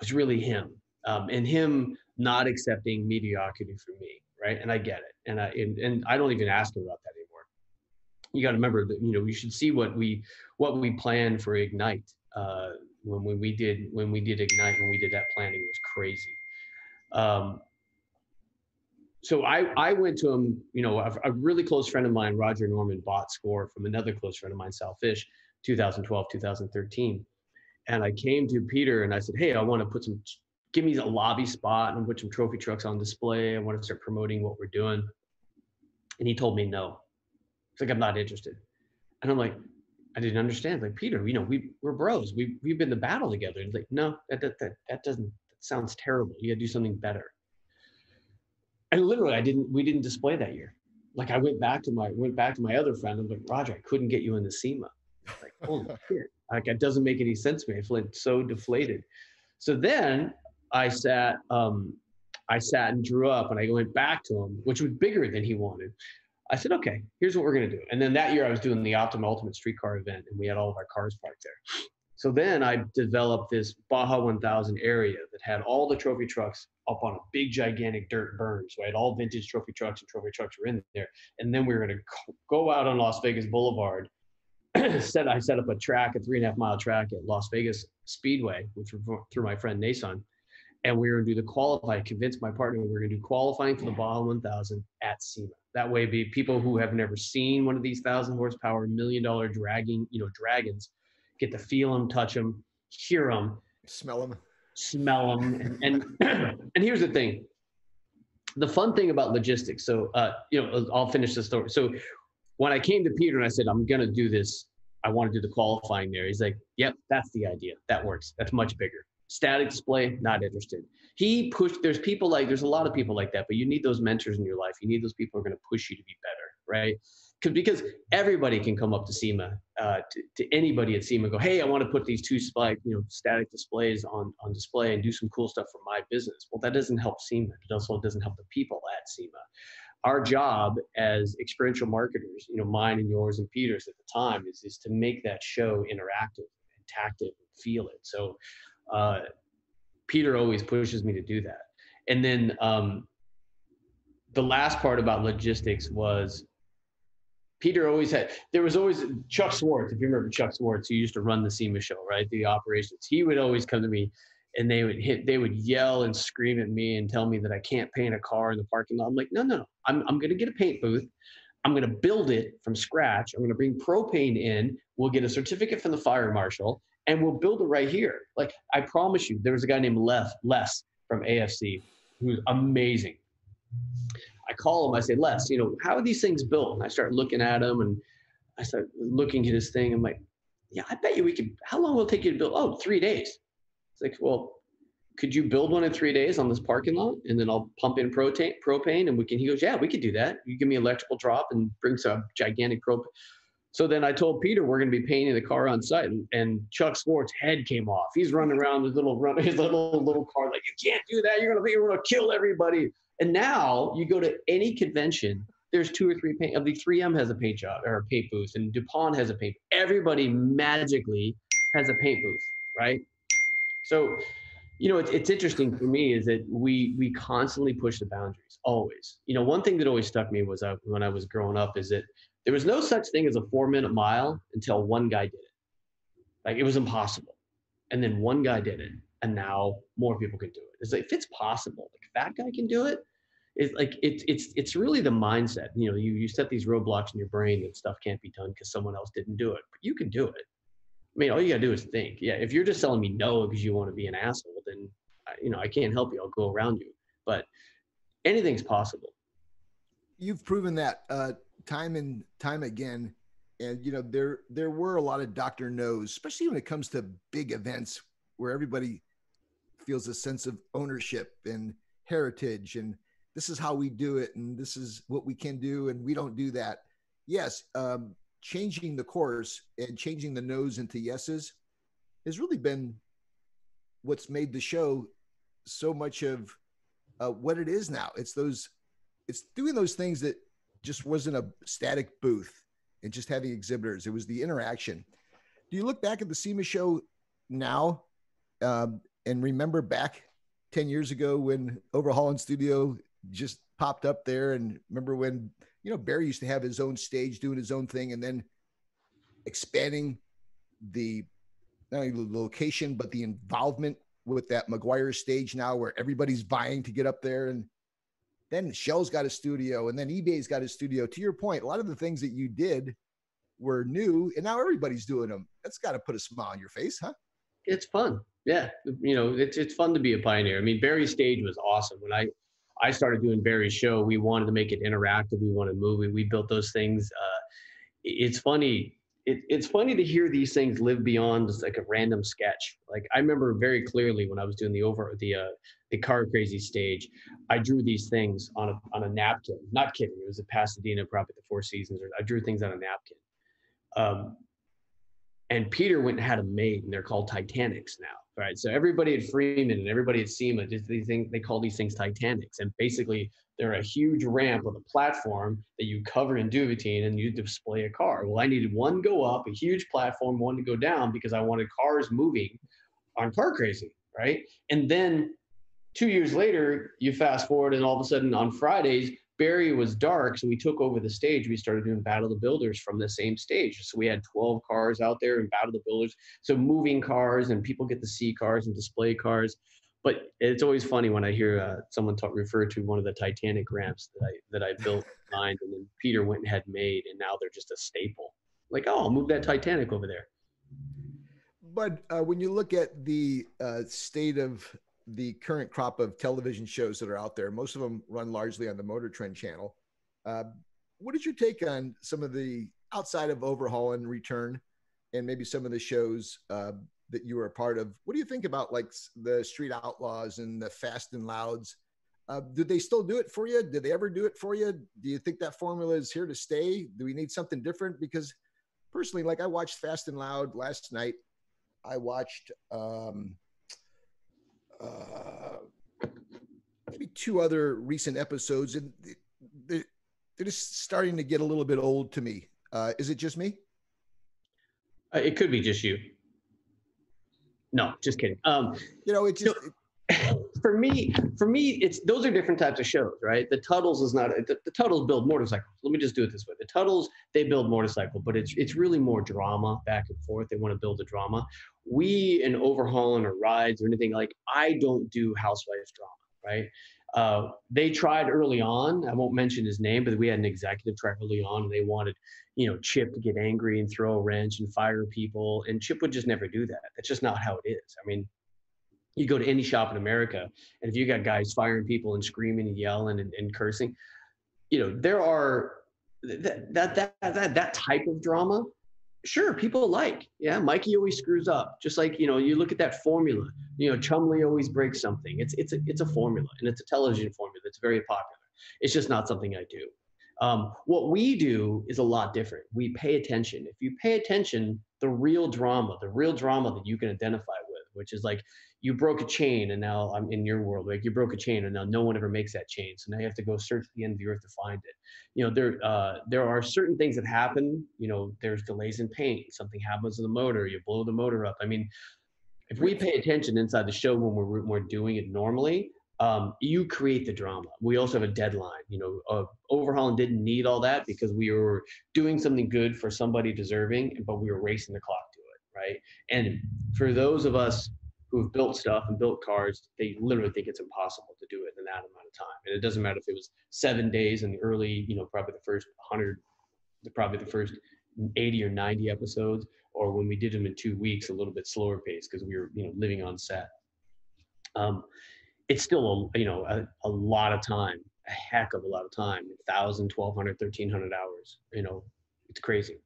was really him. Um, and him not accepting mediocrity from me, right? And I get it. And I, and, and I don't even ask him about that anymore. You got to remember that, you know, you should see what we, what we planned for Ignite. Uh, when, when we did, when we did Ignite, when we did that planning, it was crazy. Um, so I, I went to him, you know, a, a really close friend of mine, Roger Norman, bought score from another close friend of mine, Sal Fish, two thousand twelve, two thousand thirteen. And I came to Peter and I said, hey, I want to put some, give me a lobby spot and put some trophy trucks on display. I want to start promoting what we're doing. And he told me no. It's like, I'm not interested. And I'm like, I didn't understand. Like, Peter, you know, we, we're bros. We, we've been to battle together. And he's like, no, that, that, that, that doesn't, that sounds terrible. You gotta do something better. And literally, I didn't, we didn't display that year. Like, I went back to my, went back to my other friend. I'm like, Roger, I couldn't get you in the SEMA. Like, holy shit. Like, it doesn't make any sense to me. I feel like so deflated. So then I sat, um, I sat and drew up, and I went back to him, which was bigger than he wanted. I said, okay, here's what we're going to do. And then that year I was doing the Optima Ultimate Streetcar event, and we had all of our cars parked there. So then I developed this Baja one thousand area that had all the trophy trucks up on a big, gigantic dirt burn. So I had all vintage trophy trucks, and trophy trucks were in there. And then we were going to go out on Las Vegas Boulevard. set, I set up a track, a three and a half mile track at Las Vegas Speedway, which was through my friend Nason. And we were going to do the qualify, convince my partner we were going to do qualifying for the Baja one thousand at SEMA. That way, be people who have never seen one of these thousand horsepower, million dollar dragging, you know, dragons, get to feel them, touch them, hear them, smell them, smell them. And and, and here's the thing, the fun thing about logistics. So, uh, you know, I'll finish the story. So when I came to Peter and I said, I'm going to do this, I want to do the qualifying there. He's like, yep, that's the idea. That works. That's much bigger. Static display, not interested. He pushed, there's people like, there's a lot of people like that, but you need those mentors in your life. You need those people who are going to push you to be better, right? Because because everybody can come up to SEMA, uh, to, to anybody at SEMA and go, hey, I want to put these two like, you know, static displays on, on display and do some cool stuff for my business. Well, that doesn't help SEMA. It also doesn't help the people at SEMA. Our job as experiential marketers, you know, mine and yours and Peter's at the time, is, is to make that show interactive and tactile and feel it. So, uh, Peter always pushes me to do that. And then um, the last part about logistics was Peter always had, there was always Chuck Swartz, if you remember Chuck Swartz, who used to run the SEMA show, right? The operations. He would always come to me and they would hit, they would yell and scream at me and tell me that I can't paint a car in the parking lot. I'm like, no, no, no. I'm, I'm going to get a paint booth. I'm going to build it from scratch. I'm going to bring propane in. We'll get a certificate from the fire marshal. And we'll build it right here. Like, I promise you, there was a guy named Les, Les from A F C, who's amazing. I call him, I say, Les, you know, how are these things built? And I start looking at him, and I start looking at his thing. I'm like, yeah, I bet you we could, how long will it take you to build? Oh, three days. It's like, well, could you build one in three days on this parking lot? And then I'll pump in propane, propane and we can, he goes, yeah, we could do that. You give me electrical drop and bring some gigantic propane. So then I told Peter, we're going to be painting the car on site, and, and Chuck Swartz's head came off. He's running around his little run, his little little car like, you can't do that. You're going to be, you're going to kill everybody. And now you go to any convention, there's two or three paint. Of the three M has a paint job or a paint booth, and DuPont has a paint. Everybody magically has a paint booth, right? So, you know, it's it's interesting for me is that we we constantly push the boundaries, always. You know, one thing that always stuck me was I, when I was growing up is that there was no such thing as a four-minute mile until one guy did it. Like, it was impossible. And then one guy did it, and now more people can do it. It's like, if it's possible, like, if that guy can do it, it's like, it's it's it's really the mindset. You know, you, you set these roadblocks in your brain that stuff can't be done because someone else didn't do it. But you can do it. I mean, all you got to do is think. Yeah, if you're just telling me no because you want to be an asshole, then, you know, I can't help you. I'll go around you. But anything's possible. You've proven that. Uh time and time again. And, you know, there, there were a lot of Doctor No's, especially when it comes to big events where everybody feels a sense of ownership and heritage. And this is how we do it. And this is what we can do. And we don't do that. Yes. Um, changing the course and changing the no's into yeses has really been what's made the show so much of uh, what it is now. It's those, it's doing those things that just wasn't a static booth and just having exhibitors. It was the interaction. Do you look back at the SEMA show now um, and remember back ten years ago when Overhaulin Studio just popped up there, and remember when, you know, Barry used to have his own stage doing his own thing and then expanding the, not only the location, but the involvement with that McGuire stage now where everybody's vying to get up there. And then Shell's got a studio, and then eBay's got a studio. To your point, a lot of the things that you did were new, and now everybody's doing them. That's got to put a smile on your face, huh? it's fun. Yeah. You know, it's, it's fun to be a pioneer. I mean, Barry's stage was awesome. When I, I started doing Barry's show, we wanted to make it interactive. We wanted a movie. We built those things. Uh, it's funny. It, it's funny to hear these things live beyond just like a random sketch. Like I remember very clearly when I was doing the over the, uh, the Car Crazy stage, I drew these things on a, on a napkin, not kidding. It was a Pasadena, probably the Four Seasons. Or I drew things on a napkin. Um, and Peter went and had them made, and they're called Titanics now. Right. So everybody at Freeman and everybody at SEMA, just these things, they call these things Titanics. And basically they're a huge ramp with a platform that you cover in duvetine and you display a car. Well, I needed one go up, a huge platform, one to go down because I wanted cars moving on Car Crazy. Right. And then two years later, you fast forward and all of a sudden on Fridays, Barry was dark. So we took over the stage. We started doing Battle of the Builders from the same stage. So we had twelve cars out there in Battle of the Builders. So moving cars and people get to see cars and display cars. But it's always funny when I hear uh, someone talk, refer to one of the Titanic ramps that I, that I built mine and then Peter went and had made, and now they're just a staple. Like, oh, I'll move that Titanic over there. But uh, when you look at the uh, state of the current crop of television shows that are out there, most of them run largely on the Motor Trend channel. Uh, what is your take on some of the outside of Overhaulin Return and maybe some of the shows uh, that you were a part of? What do you think about like the Street Outlaws and the Fast and Louds? Uh, did they still do it for you? Did they ever do it for you? Do you think that formula is here to stay? Do we need something different? Because personally, like I watched Fast and Loud last night. I watched, um, Uh, maybe two other recent episodes, and they're, they're just starting to get a little bit old to me. Uh, is it just me? Uh, it could be just you. No, just kidding. Um, you know, it just so, for me. For me, it's those are different types of shows, right? The Tuttles is not the, the Tuttles build motorcycles. Let me just do it this way: the Tuttles they build motorcycle, but it's it's really more drama back and forth. They want to build a drama. We in Overhaulin or Rides or anything like I don't do housewives drama, right? Uh, they tried early on. I won't mention his name, but we had an executive try early on, and they wanted, you know, Chip to get angry and throw a wrench and fire people, and Chip would just never do that. That's just not how it is. I mean, you go to any shop in America, and if you got guys firing people and screaming and yelling and, and cursing, you know, there are that that that that, that type of drama. Sure, people like, yeah, Mikey always screws up. Just like, you know, you look at that formula, you know, Chumley always breaks something. It's it's a, it's a formula, and it's a television formula that's very popular. It's just not something I do. Um, what we do is a lot different. We pay attention. If you pay attention, the real drama, the real drama that you can identify with, which is like you broke a chain and now I'm in your world, like you broke a chain and now no one ever makes that chain. So now you have to go search the end of the earth to find it. You know, there, uh, there are certain things that happen, you know, there's delays in paint, something happens to the motor, you blow the motor up. I mean, if we pay attention inside the show when we're, when we're doing it normally, um, you create the drama. We also have a deadline, you know, uh, Overhaulin didn't need all that because we were doing something good for somebody deserving, but we were racing the clock to it, right? And for those of us who've built stuff and built cars, they literally think it's impossible to do it in that amount of time. And it doesn't matter if it was seven days in the early, you know, probably the first hundred, probably the first eighty or ninety episodes, or when we did them in two weeks, a little bit slower pace because we were, you know, living on set. Um, it's still, a, you know, a, a lot of time, a heck of a lot of time, one thousand, twelve hundred, thirteen hundred hours, you know, it's crazy.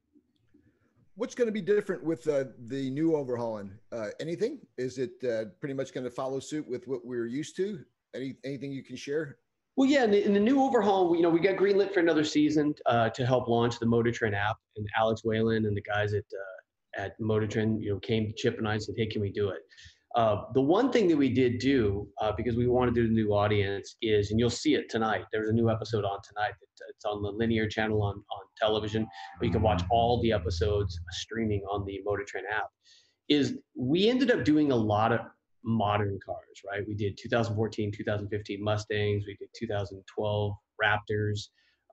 What's going to be different with uh, the new Overhaulin? Uh, anything? Is it uh, pretty much going to follow suit with what we're used to? Any anything you can share? Well, yeah, in the, in the new Overhaulin, you know, we got greenlit for another season uh, to help launch the Motor Trend app, and Alex Whalen and the guys at uh, at Motor Trend, you know, came to Chip and I and said, "Hey, can we do it?" Uh, the one thing that we did do uh, because we wanted to do a new audience is, and you'll see it tonight. There's a new episode on tonight. It's on the linear channel on, on television, but you can watch all the episodes streaming on the Motor Trend app. Is we ended up doing a lot of modern cars, right? We did two thousand fourteen, two thousand fifteen Mustangs. We did two thousand twelve Raptors.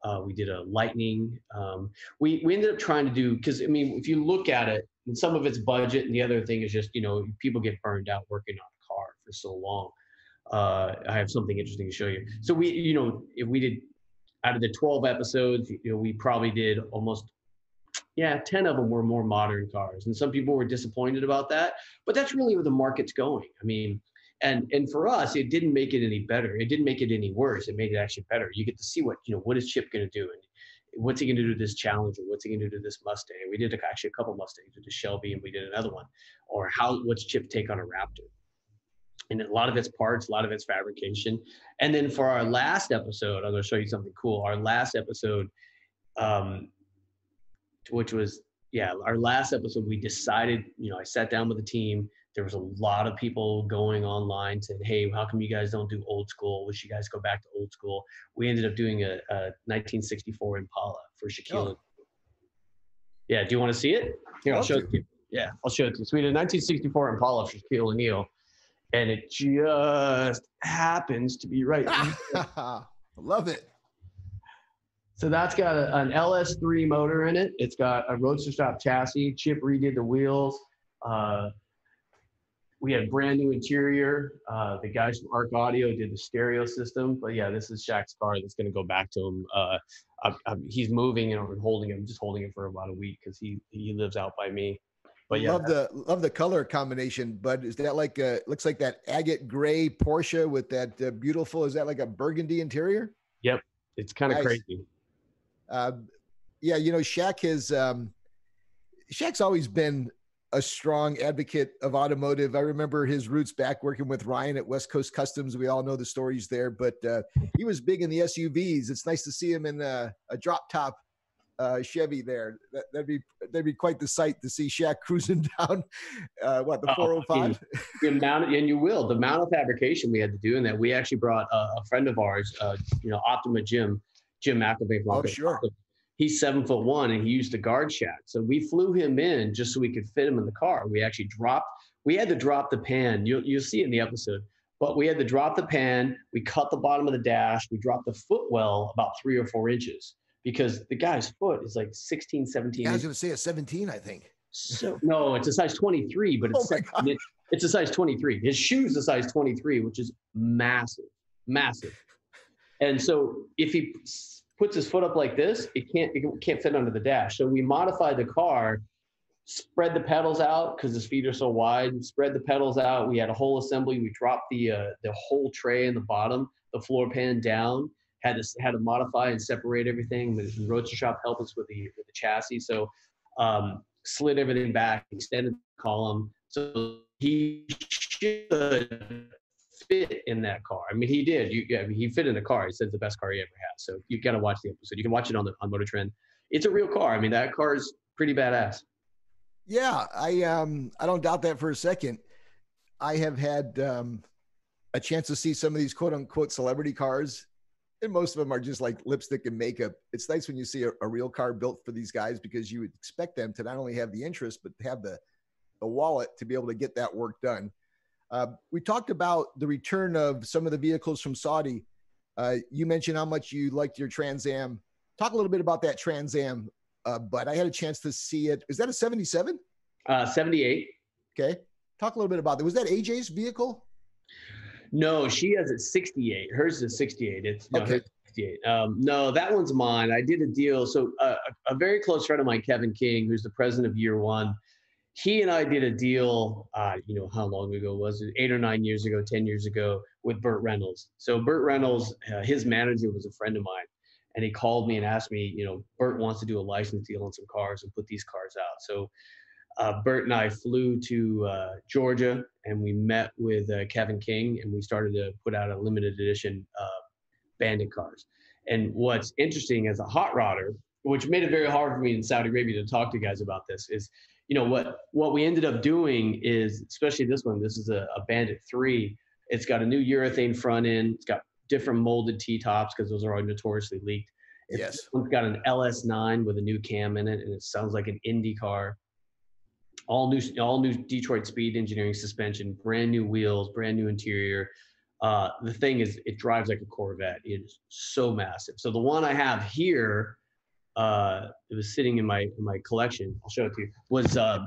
Uh, we did a Lightning. Um, we, we ended up trying to do, because I mean, if you look at it, and some of it's budget, and the other thing is just, you know, people get burned out working on a car for so long. Uh, I have something interesting to show you. So we, you know, if we did out of the twelve episodes, you know, we probably did almost, yeah, ten of them were more modern cars. And some people were disappointed about that, but that's really where the market's going. I mean, and, and for us, it didn't make it any better. It didn't make it any worse. It made it actually better. You get to see what, you know, what is Chip going to do? And what's he going to do to this Challenger? What's he going to do to this Mustang? We did actually a couple Mustangs, we did a Shelby and we did another one. Or how, what's Chip take on a Raptor? And a lot of its parts, a lot of its fabrication. And then for our last episode, I'm going to show you something cool. Our last episode, um, which was, yeah, our last episode, we decided, you know, I sat down with the team. There was a lot of people going online saying, hey, how come you guys don't do old school? We should guys go back to old school. We ended up doing a, a nineteen sixty-four Impala for Shaquille. Oh. Yeah, do you want to see it? Here, I'll show it to you. Yeah, I'll show it to you. So we did a nineteen sixty-four Impala for Shaquille O'Neal. And it just happens to be right. Love it. So that's got a, an L S three motor in it. It's got a Roadster Shop chassis. Chip redid the wheels. Uh, we had brand new interior. Uh, the guys from Arc Audio did the stereo system. But yeah, this is Shaq's car that's going to go back to him. Uh, I'm, I'm, he's moving and I'm holding him, just holding him for about a week because he, he lives out by me. But yeah, love the love the color combination, Bud. Is that like a, looks like that agate gray Porsche with that uh, beautiful, is that like a burgundy interior? Yep. It's kind of nice. Crazy. Uh, yeah. You know, Shaq has, um, Shaq's always been a strong advocate of automotive. I remember his roots back working with Ryan at West Coast Customs. We all know the stories there, but uh, he was big in the S U Vs. It's nice to see him in a, a drop top Uh, Chevy there. That, that'd be that'd be quite the sight to see Shaq cruising down uh, what the four oh five. The amount, and you will, the amount of fabrication we had to do in that. We actually brought a, a friend of ours, uh, you know, Optima Jim, Jim McElveen. Oh, sure. He's seven foot one, and he used the guard shack. So we flew him in just so we could fit him in the car. We actually dropped. We had to drop the pan. You'll you'll see it in the episode. But we had to drop the pan. We cut the bottom of the dash. We dropped the footwell about three or four inches. Because the guy's foot is like sixteen, seventeen. Yeah, I was going to say a seventeen, I think. So no, it's a size twenty-three, but it's, oh it, it's a size twenty-three. His shoe's a size twenty-three, which is massive, massive. And so if he puts his foot up like this, it can't it can't fit under the dash. So we modified the car, spread the pedals out because his feet are so wide. We spread the pedals out. We had a whole assembly. We dropped the uh, the whole tray in the bottom, the floor pan down. Had to had to modify and separate everything. The Roadster Shop helped us with the with the chassis, so um, slid everything back, extended the column, so he should fit in that car. I mean, he did. You, yeah, I mean, he fit in the car. He said it's the best car he ever had. So you got to watch the episode. You can watch it on the on Motor Trend. It's a real car. I mean, that car is pretty badass. Yeah, I um I don't doubt that for a second. I have had um, a chance to see some of these quote unquote celebrity cars. And most of them are just like lipstick and makeup. It's nice when you see a, a real car built for these guys, because you would expect them to not only have the interest, but have the, the wallet to be able to get that work done. Uh, we talked about the return of some of the vehicles from Saudi. Uh, you mentioned how much you liked your Trans Am. Talk a little bit about that Trans Am, uh, but I had a chance to see it. Is that a seventy-seven? Uh, seventy-eight. Okay. Talk a little bit about that. Was that A J's vehicle? No, she has it sixty-eight. Hers is sixty-eight. It's no, okay. sixty-eight. Um, no, that one's mine. I did a deal. So uh, a very close friend of mine, Kevin King, who's the president of Year One, he and I did a deal, uh, you know, how long ago was it? Eight or nine years ago, ten years ago with Burt Reynolds. So Burt Reynolds, uh, his manager was a friend of mine. And he called me and asked me, you know, Burt wants to do a license deal on some cars and put these cars out. So Uh, Bert and I flew to uh, Georgia, and we met with uh, Kevin King, and we started to put out a limited edition uh, Bandit cars. And what's interesting as a hot rodder, which made it very hard for me in Saudi Arabia to talk to you guys about this, is, you know, what what we ended up doing is, especially this one, this is a, a Bandit three. It's got a new urethane front end. It's got different molded T-tops because those are all notoriously leaked. It's, yes. It's got an L S nine with a new cam in it, and it sounds like an Indy car. All new, all new Detroit Speed Engineering suspension, brand new wheels, brand new interior. Uh, the thing is, it drives like a Corvette. It's so massive. So the one I have here, uh, it was sitting in my in my collection. I'll show it to you. Was uh,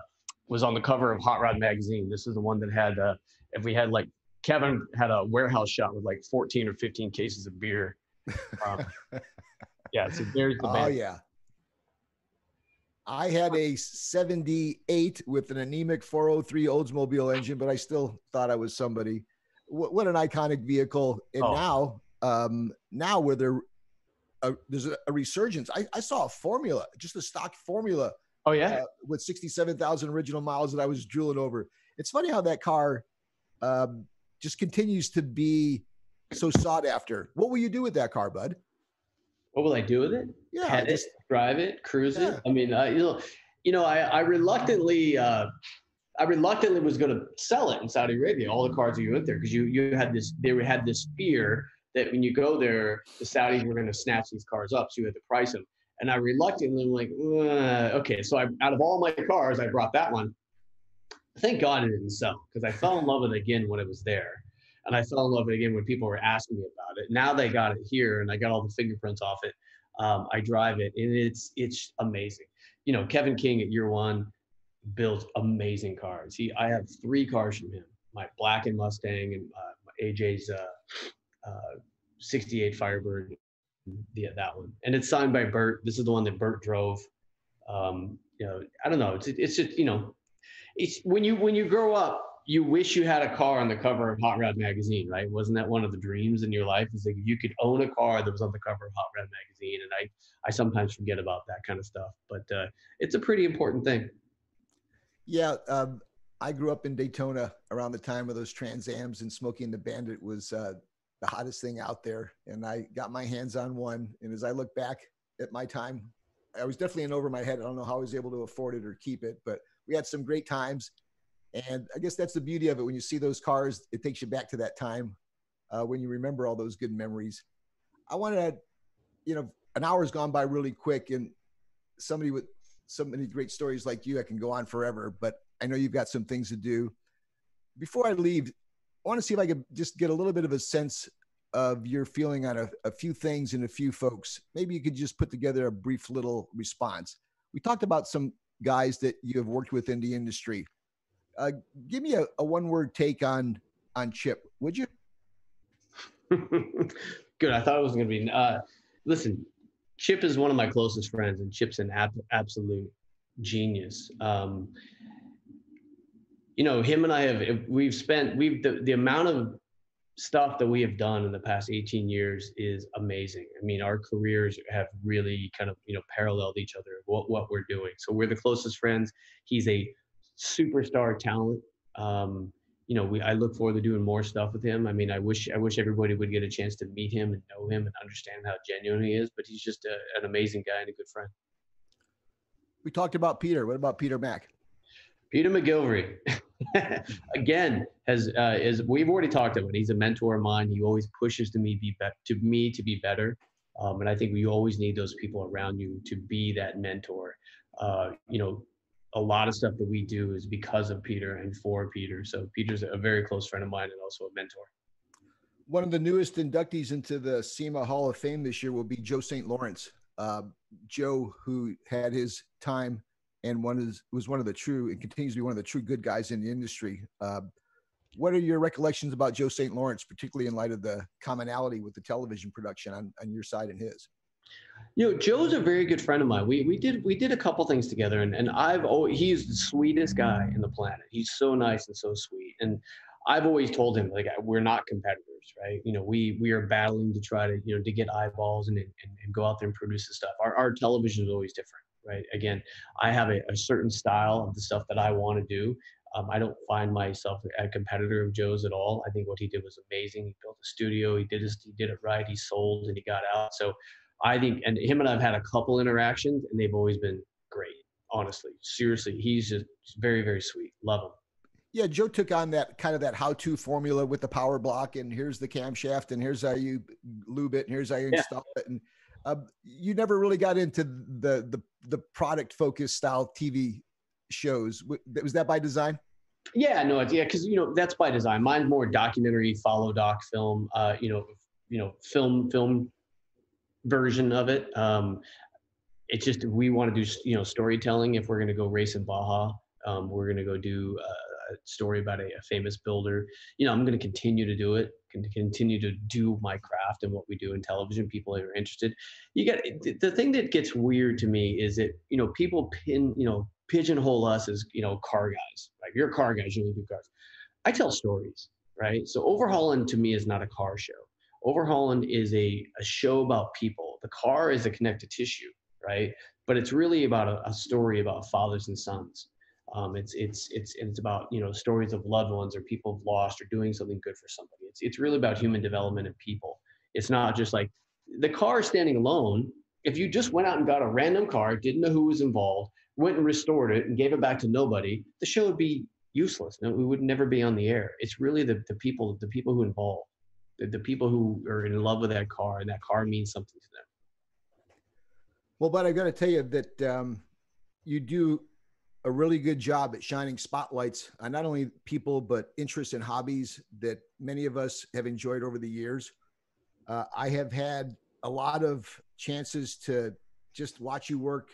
was on the cover of Hot Rod magazine. This is the one that had. Uh, if we had like Kevin had a warehouse shot with like fourteen or fifteen cases of beer. Um, yeah. So there's the. Oh band. Yeah. I had a seventy-eight with an anemic four oh three Oldsmobile engine, but I still thought I was somebody. What, what an iconic vehicle. And oh. now, um, now where there, uh, there's a, a resurgence. I, I saw a formula, just a stock formula. Oh, yeah. Uh, with sixty-seven thousand original miles that I was drooling over. It's funny how that car um, just continues to be so sought after. What will you do with that car, Bud? What will I do with it? Yeah, Pet just, it, drive it, cruise yeah. it. I mean, I, you know, you know, I, I reluctantly, uh, I reluctantly was going to sell it in Saudi Arabia. All the cars that you went there, because you, you had this, they had this fear that when you go there, the Saudis were going to snatch these cars up, so you had to price them. And I reluctantly, I'm like, uh, okay, so I, out of all my cars, I brought that one. Thank God it didn't sell, because I fell in love with it again when it was there. And I fell in love with it again when people were asking me about it. Now they got it here, and I got all the fingerprints off it. Um, I drive it, and it's it's amazing. You know, Kevin King at Year One built amazing cars. He, I have three cars from him: my black and Mustang, and uh, A J's uh, uh, sixty-eight Firebird, yeah, that one. And it's signed by Bert. This is the one that Bert drove. Um, you know, I don't know. It's it's just you know, it's when you when you grow up. You wish you had a car on the cover of Hot Rod Magazine, right? Wasn't that one of the dreams in your life? Is that you could own a car that was on the cover of Hot Rod Magazine. And I, I sometimes forget about that kind of stuff, but uh, it's a pretty important thing. Yeah. Um, I grew up in Daytona around the time of those Trans Ams, and Smokey and the Bandit was uh, the hottest thing out there. And I got my hands on one. And as I look back at my time, I was definitely in over my head. I don't know how I was able to afford it or keep it, but we had some great times. And I guess that's the beauty of it. When you see those cars, it takes you back to that time uh, when you remember all those good memories. I want to, you know, an hour's gone by really quick, and somebody with so many great stories like you, I can go on forever, but I know you've got some things to do. Before I leave, I want to see if I could just get a little bit of a sense of your feeling on a, a few things and a few folks. Maybe you could just put together a brief little response. We talked about some guys that you have worked with in the industry. Uh, give me a, a one-word take on on Chip, would you? Good. I thought it was going to be. Uh, listen, Chip is one of my closest friends, and Chip's an ab absolute genius. Um, you know, him and I have we've spent we've the, the amount of stuff that we have done in the past eighteen years is amazing. I mean, our careers have really kind of you know paralleled each other. What what we're doing, so we're the closest friends. He's a superstar talent. Um, you know, we I look forward to doing more stuff with him. I mean, I wish I wish everybody would get a chance to meet him and know him and understand how genuine he is, but he's just a, an amazing guy and a good friend. We talked about Peter. What about Peter Mac? Peter MacGillivray, again, has uh, is we've already talked about it. He's a mentor of mine. He always pushes to me be, be to me to be better. Um, and I think we always need those people around you to be that mentor. Uh, you know, a lot of stuff that we do is because of Peter and for Peter. So Peter's a very close friend of mine and also a mentor. One of the newest inductees into the SEMA Hall of Fame this year will be Joe Saint Lawrence. Uh, Joe, who had his time and one is, was one of the true and continues to be one of the true good guys in the industry. Uh, what are your recollections about Joe Saint Lawrence, particularly in light of the commonality with the television production on, on your side and his? You know, Joe's a very good friend of mine. We we did we did a couple things together, and and I've always, he is the sweetest guy in the planet. He's so nice and so sweet, and I've always told him, like, we're not competitors, right? You know, we we are battling to try to you know to get eyeballs and and, and go out there and produce the stuff. Our our television is always different, right? Again, I have a, a certain style of the stuff that I want to do. Um, I don't find myself a competitor of Joe's at all. I think what he did was amazing. He built a studio. He did his, he did it right. He sold and he got out. So I think, and him and I've had a couple interactions, and they've always been great. Honestly, seriously, he's just very, very sweet. Love him. Yeah, Joe took on that kind of that how-to formula with the power block, and here's the camshaft, and here's how you lube it, and here's how you yeah. install it. And uh, you never really got into the the the product-focused style T V shows. Was that by design? Yeah, no, it's, yeah, because you know that's by design. Mine's more documentary, follow doc film. Uh, you know, you know, film film. version of it. Um, it's just we want to do you know storytelling. If we're going to go race in Baja, um, we're going to go do uh, a story about a, a famous builder. You know, I'm going to continue to do it, can continue to do my craft and what we do in television. People are interested. You got the thing that gets weird to me is that, you know, people pin, you know, pigeonhole us as, you know, car guys. Like, you're car guys, you only do cars. I tell stories, right? So Overhaulin to me is not a car show. Overhaulin is a, a show about people. The car is a connective tissue, right? But it's really about a, a story about fathers and sons. Um, it's it's it's it's about, you know, stories of loved ones or people have lost or doing something good for somebody. It's it's really about human development and people. It's not just like the car standing alone. If you just went out and got a random car, didn't know who was involved, went and restored it and gave it back to nobody, the show would be useless. No, we would never be on the air. It's really the the people the people who involved, the, the people who are in love with that car, and that car means something to them. Well, but I've got to tell you that um, you do a really good job at shining spotlights on not only people, but interests and hobbies that many of us have enjoyed over the years. Uh, I have had a lot of chances to just watch you work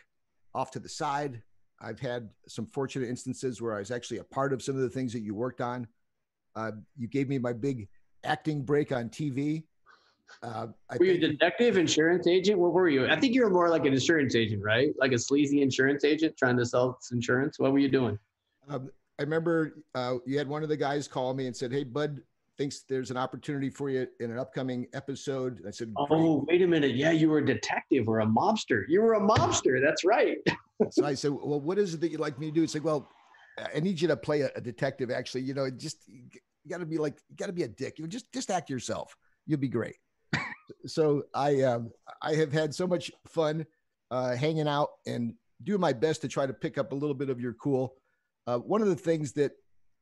off to the side. I've had some fortunate instances where I was actually a part of some of the things that you worked on. Uh, you gave me my big acting break on T V. Uh, I were you a detective, insurance agent? What were you? I think you were more like an insurance agent, right? Like a sleazy insurance agent trying to sell insurance. What were you doing? Um, I remember uh, you had one of the guys call me and said, "Hey, Bud thinks there's an opportunity for you in an upcoming episode." I said, "Great." "Oh, wait a minute. Yeah, you were a detective or a mobster. You were a mobster. That's right." So I said, "Well, what is it that you'd like me to do?" It's like, "Well, I need you to play a, a detective. Actually, you know, just you got to be like, you got to be a dick. You know, just just act yourself. You'll be great." So I um, I have had so much fun uh, hanging out and do my best to try to pick up a little bit of your cool. Uh, one of the things that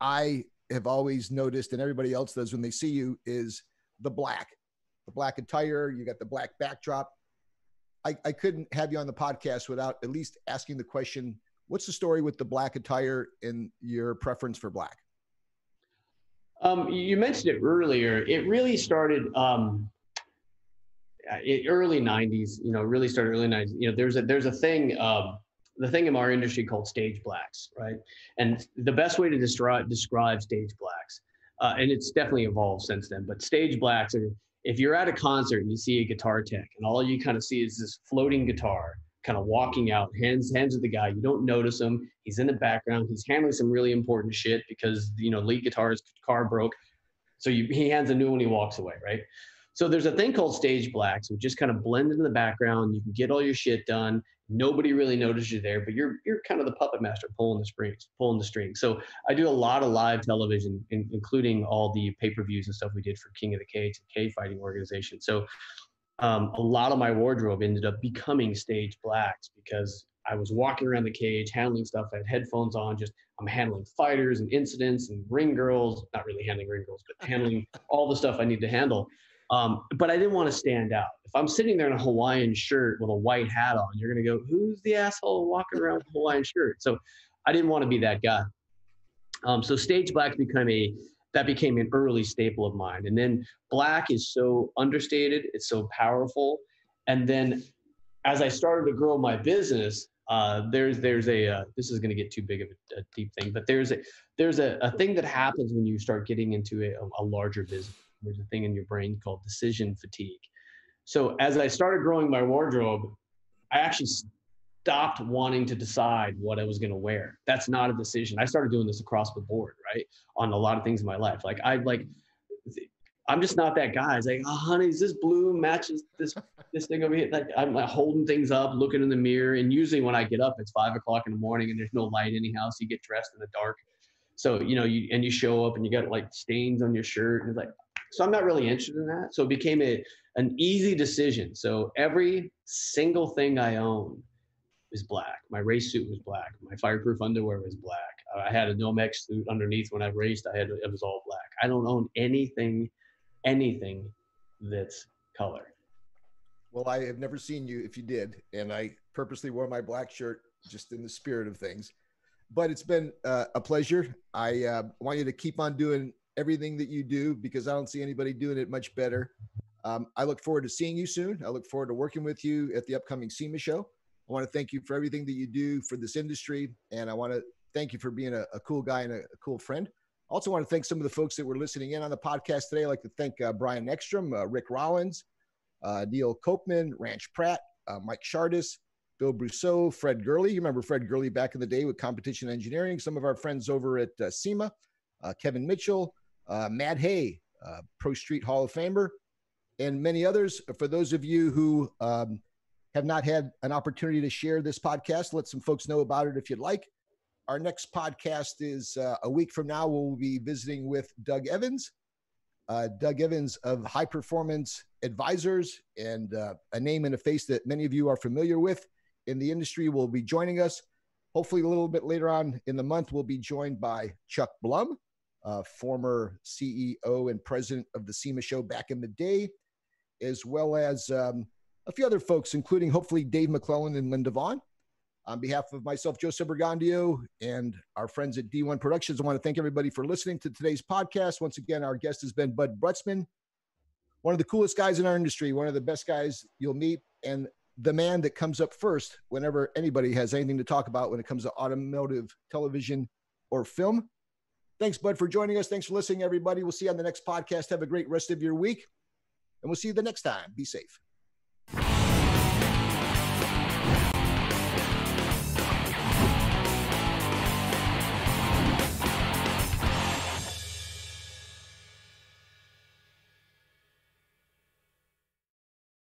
I have always noticed, and everybody else does when they see you, is the black, the black attire. You got the black backdrop. I, I couldn't have you on the podcast without at least asking the question, what's the story with the black attire and your preference for black? Um, you mentioned it earlier. It really started... Um... It early nineties, you know, really started early nineties. You know, there's a there's a thing, um, the thing in our industry called stage blacks, right? And the best way to describe describe stage blacks, uh, and it's definitely evolved since then. But stage blacks are if you're at a concert and you see a guitar tech, and all you kind of see is this floating guitar, kind of walking out, hands hands with the guy. You don't notice him. He's in the background. He's handling some really important shit because, you know, lead guitar's car broke, so you, he hands a new one. He walks away, right? So there's a thing called stage blacks, which just kind of blend into the background. You can get all your shit done. Nobody really notices you there, but you're you're kind of the puppet master pulling the strings, pulling the strings. So I do a lot of live television, in, including all the pay-per-views and stuff we did for King of the Cage, the cage fighting organization. So um, a lot of my wardrobe ended up becoming stage blacks because I was walking around the cage, handling stuff. I had headphones on, just I'm handling fighters and incidents and ring girls, not really handling ring girls, but handling all the stuff I need to handle. Um, but I didn't want to stand out. If I'm sitting there in a Hawaiian shirt with a white hat on, you're going to go, who's the asshole walking around with a Hawaiian shirt? So I didn't want to be that guy. Um, so stage black became a, that became an early staple of mine. And then black is so understated. It's so powerful. And then as I started to grow my business, uh, there's, there's a, uh, this is going to get too big of a, a deep thing, but there's a, there's a, a thing that happens when you start getting into a, a larger business. There's a thing in your brain called decision fatigue. So as I started growing my wardrobe, I actually stopped wanting to decide what I was going to wear. That's not a decision. I started doing this across the board, right? On a lot of things in my life. Like I like, I'm just not that guy. It's like, oh, honey, is this blue matches this this thing over here? Like I'm like holding things up, looking in the mirror. And usually when I get up, it's five o'clock in the morning and there's no light anyhow. So you get dressed in the dark. So, you know, you and you show up and you got like stains on your shirt and it's like, so I'm not really interested in that. So it became a, an easy decision. So every single thing I own is black. My race suit was black. My fireproof underwear was black. I had a Nomex suit underneath when I raced. I had, it was all black. I don't own anything, anything that's color. Well, I have never seen you if you did. And I purposely wore my black shirt just in the spirit of things. But it's been uh, a pleasure. I uh, want you to keep on doing everything that you do, because I don't see anybody doing it much better. Um, I look forward to seeing you soon. I look forward to working with you at the upcoming SEMA Show. I want to thank you for everything that you do for this industry. And I want to thank you for being a, a cool guy and a, a cool friend. Also want to thank some of the folks that were listening in on the podcast today. I'd like to thank uh, Brian Ekstrom, uh, Rick Rollins, uh, Neil Kopman, Ranch Pratt, uh, Mike Shardis, Bill Brousseau, Fred Gurley. You remember Fred Gurley back in the day with Competition Engineering. Some of our friends over at uh, SEMA, uh, Kevin Mitchell, uh, Matt Hay, uh, Pro Street Hall of Famer, and many others. For those of you who um, have not had an opportunity to share this podcast, let some folks know about it if you'd like. Our next podcast is uh, a week from now. We'll be visiting with Doug Evans, uh, Doug Evans of High Performance Advisors, and uh, a name and a face that many of you are familiar with in the industry, will be joining us. Hopefully a little bit later on in the month, we'll be joined by Chuck Blum, uh, former C E O and president of the SEMA Show back in the day, as well as um, a few other folks, including hopefully Dave McClellan and Linda Vaughn. On behalf of myself, Joe Sebergandio, and our friends at D one Productions, I want to thank everybody for listening to today's podcast. Once again, our guest has been Bud Brutsman, one of the coolest guys in our industry, one of the best guys you'll meet, and the man that comes up first whenever anybody has anything to talk about when it comes to automotive, television, or film. Thanks, Bud, for joining us. Thanks for listening, everybody. We'll see you on the next podcast. Have a great rest of your week, and we'll see you the next time. Be safe.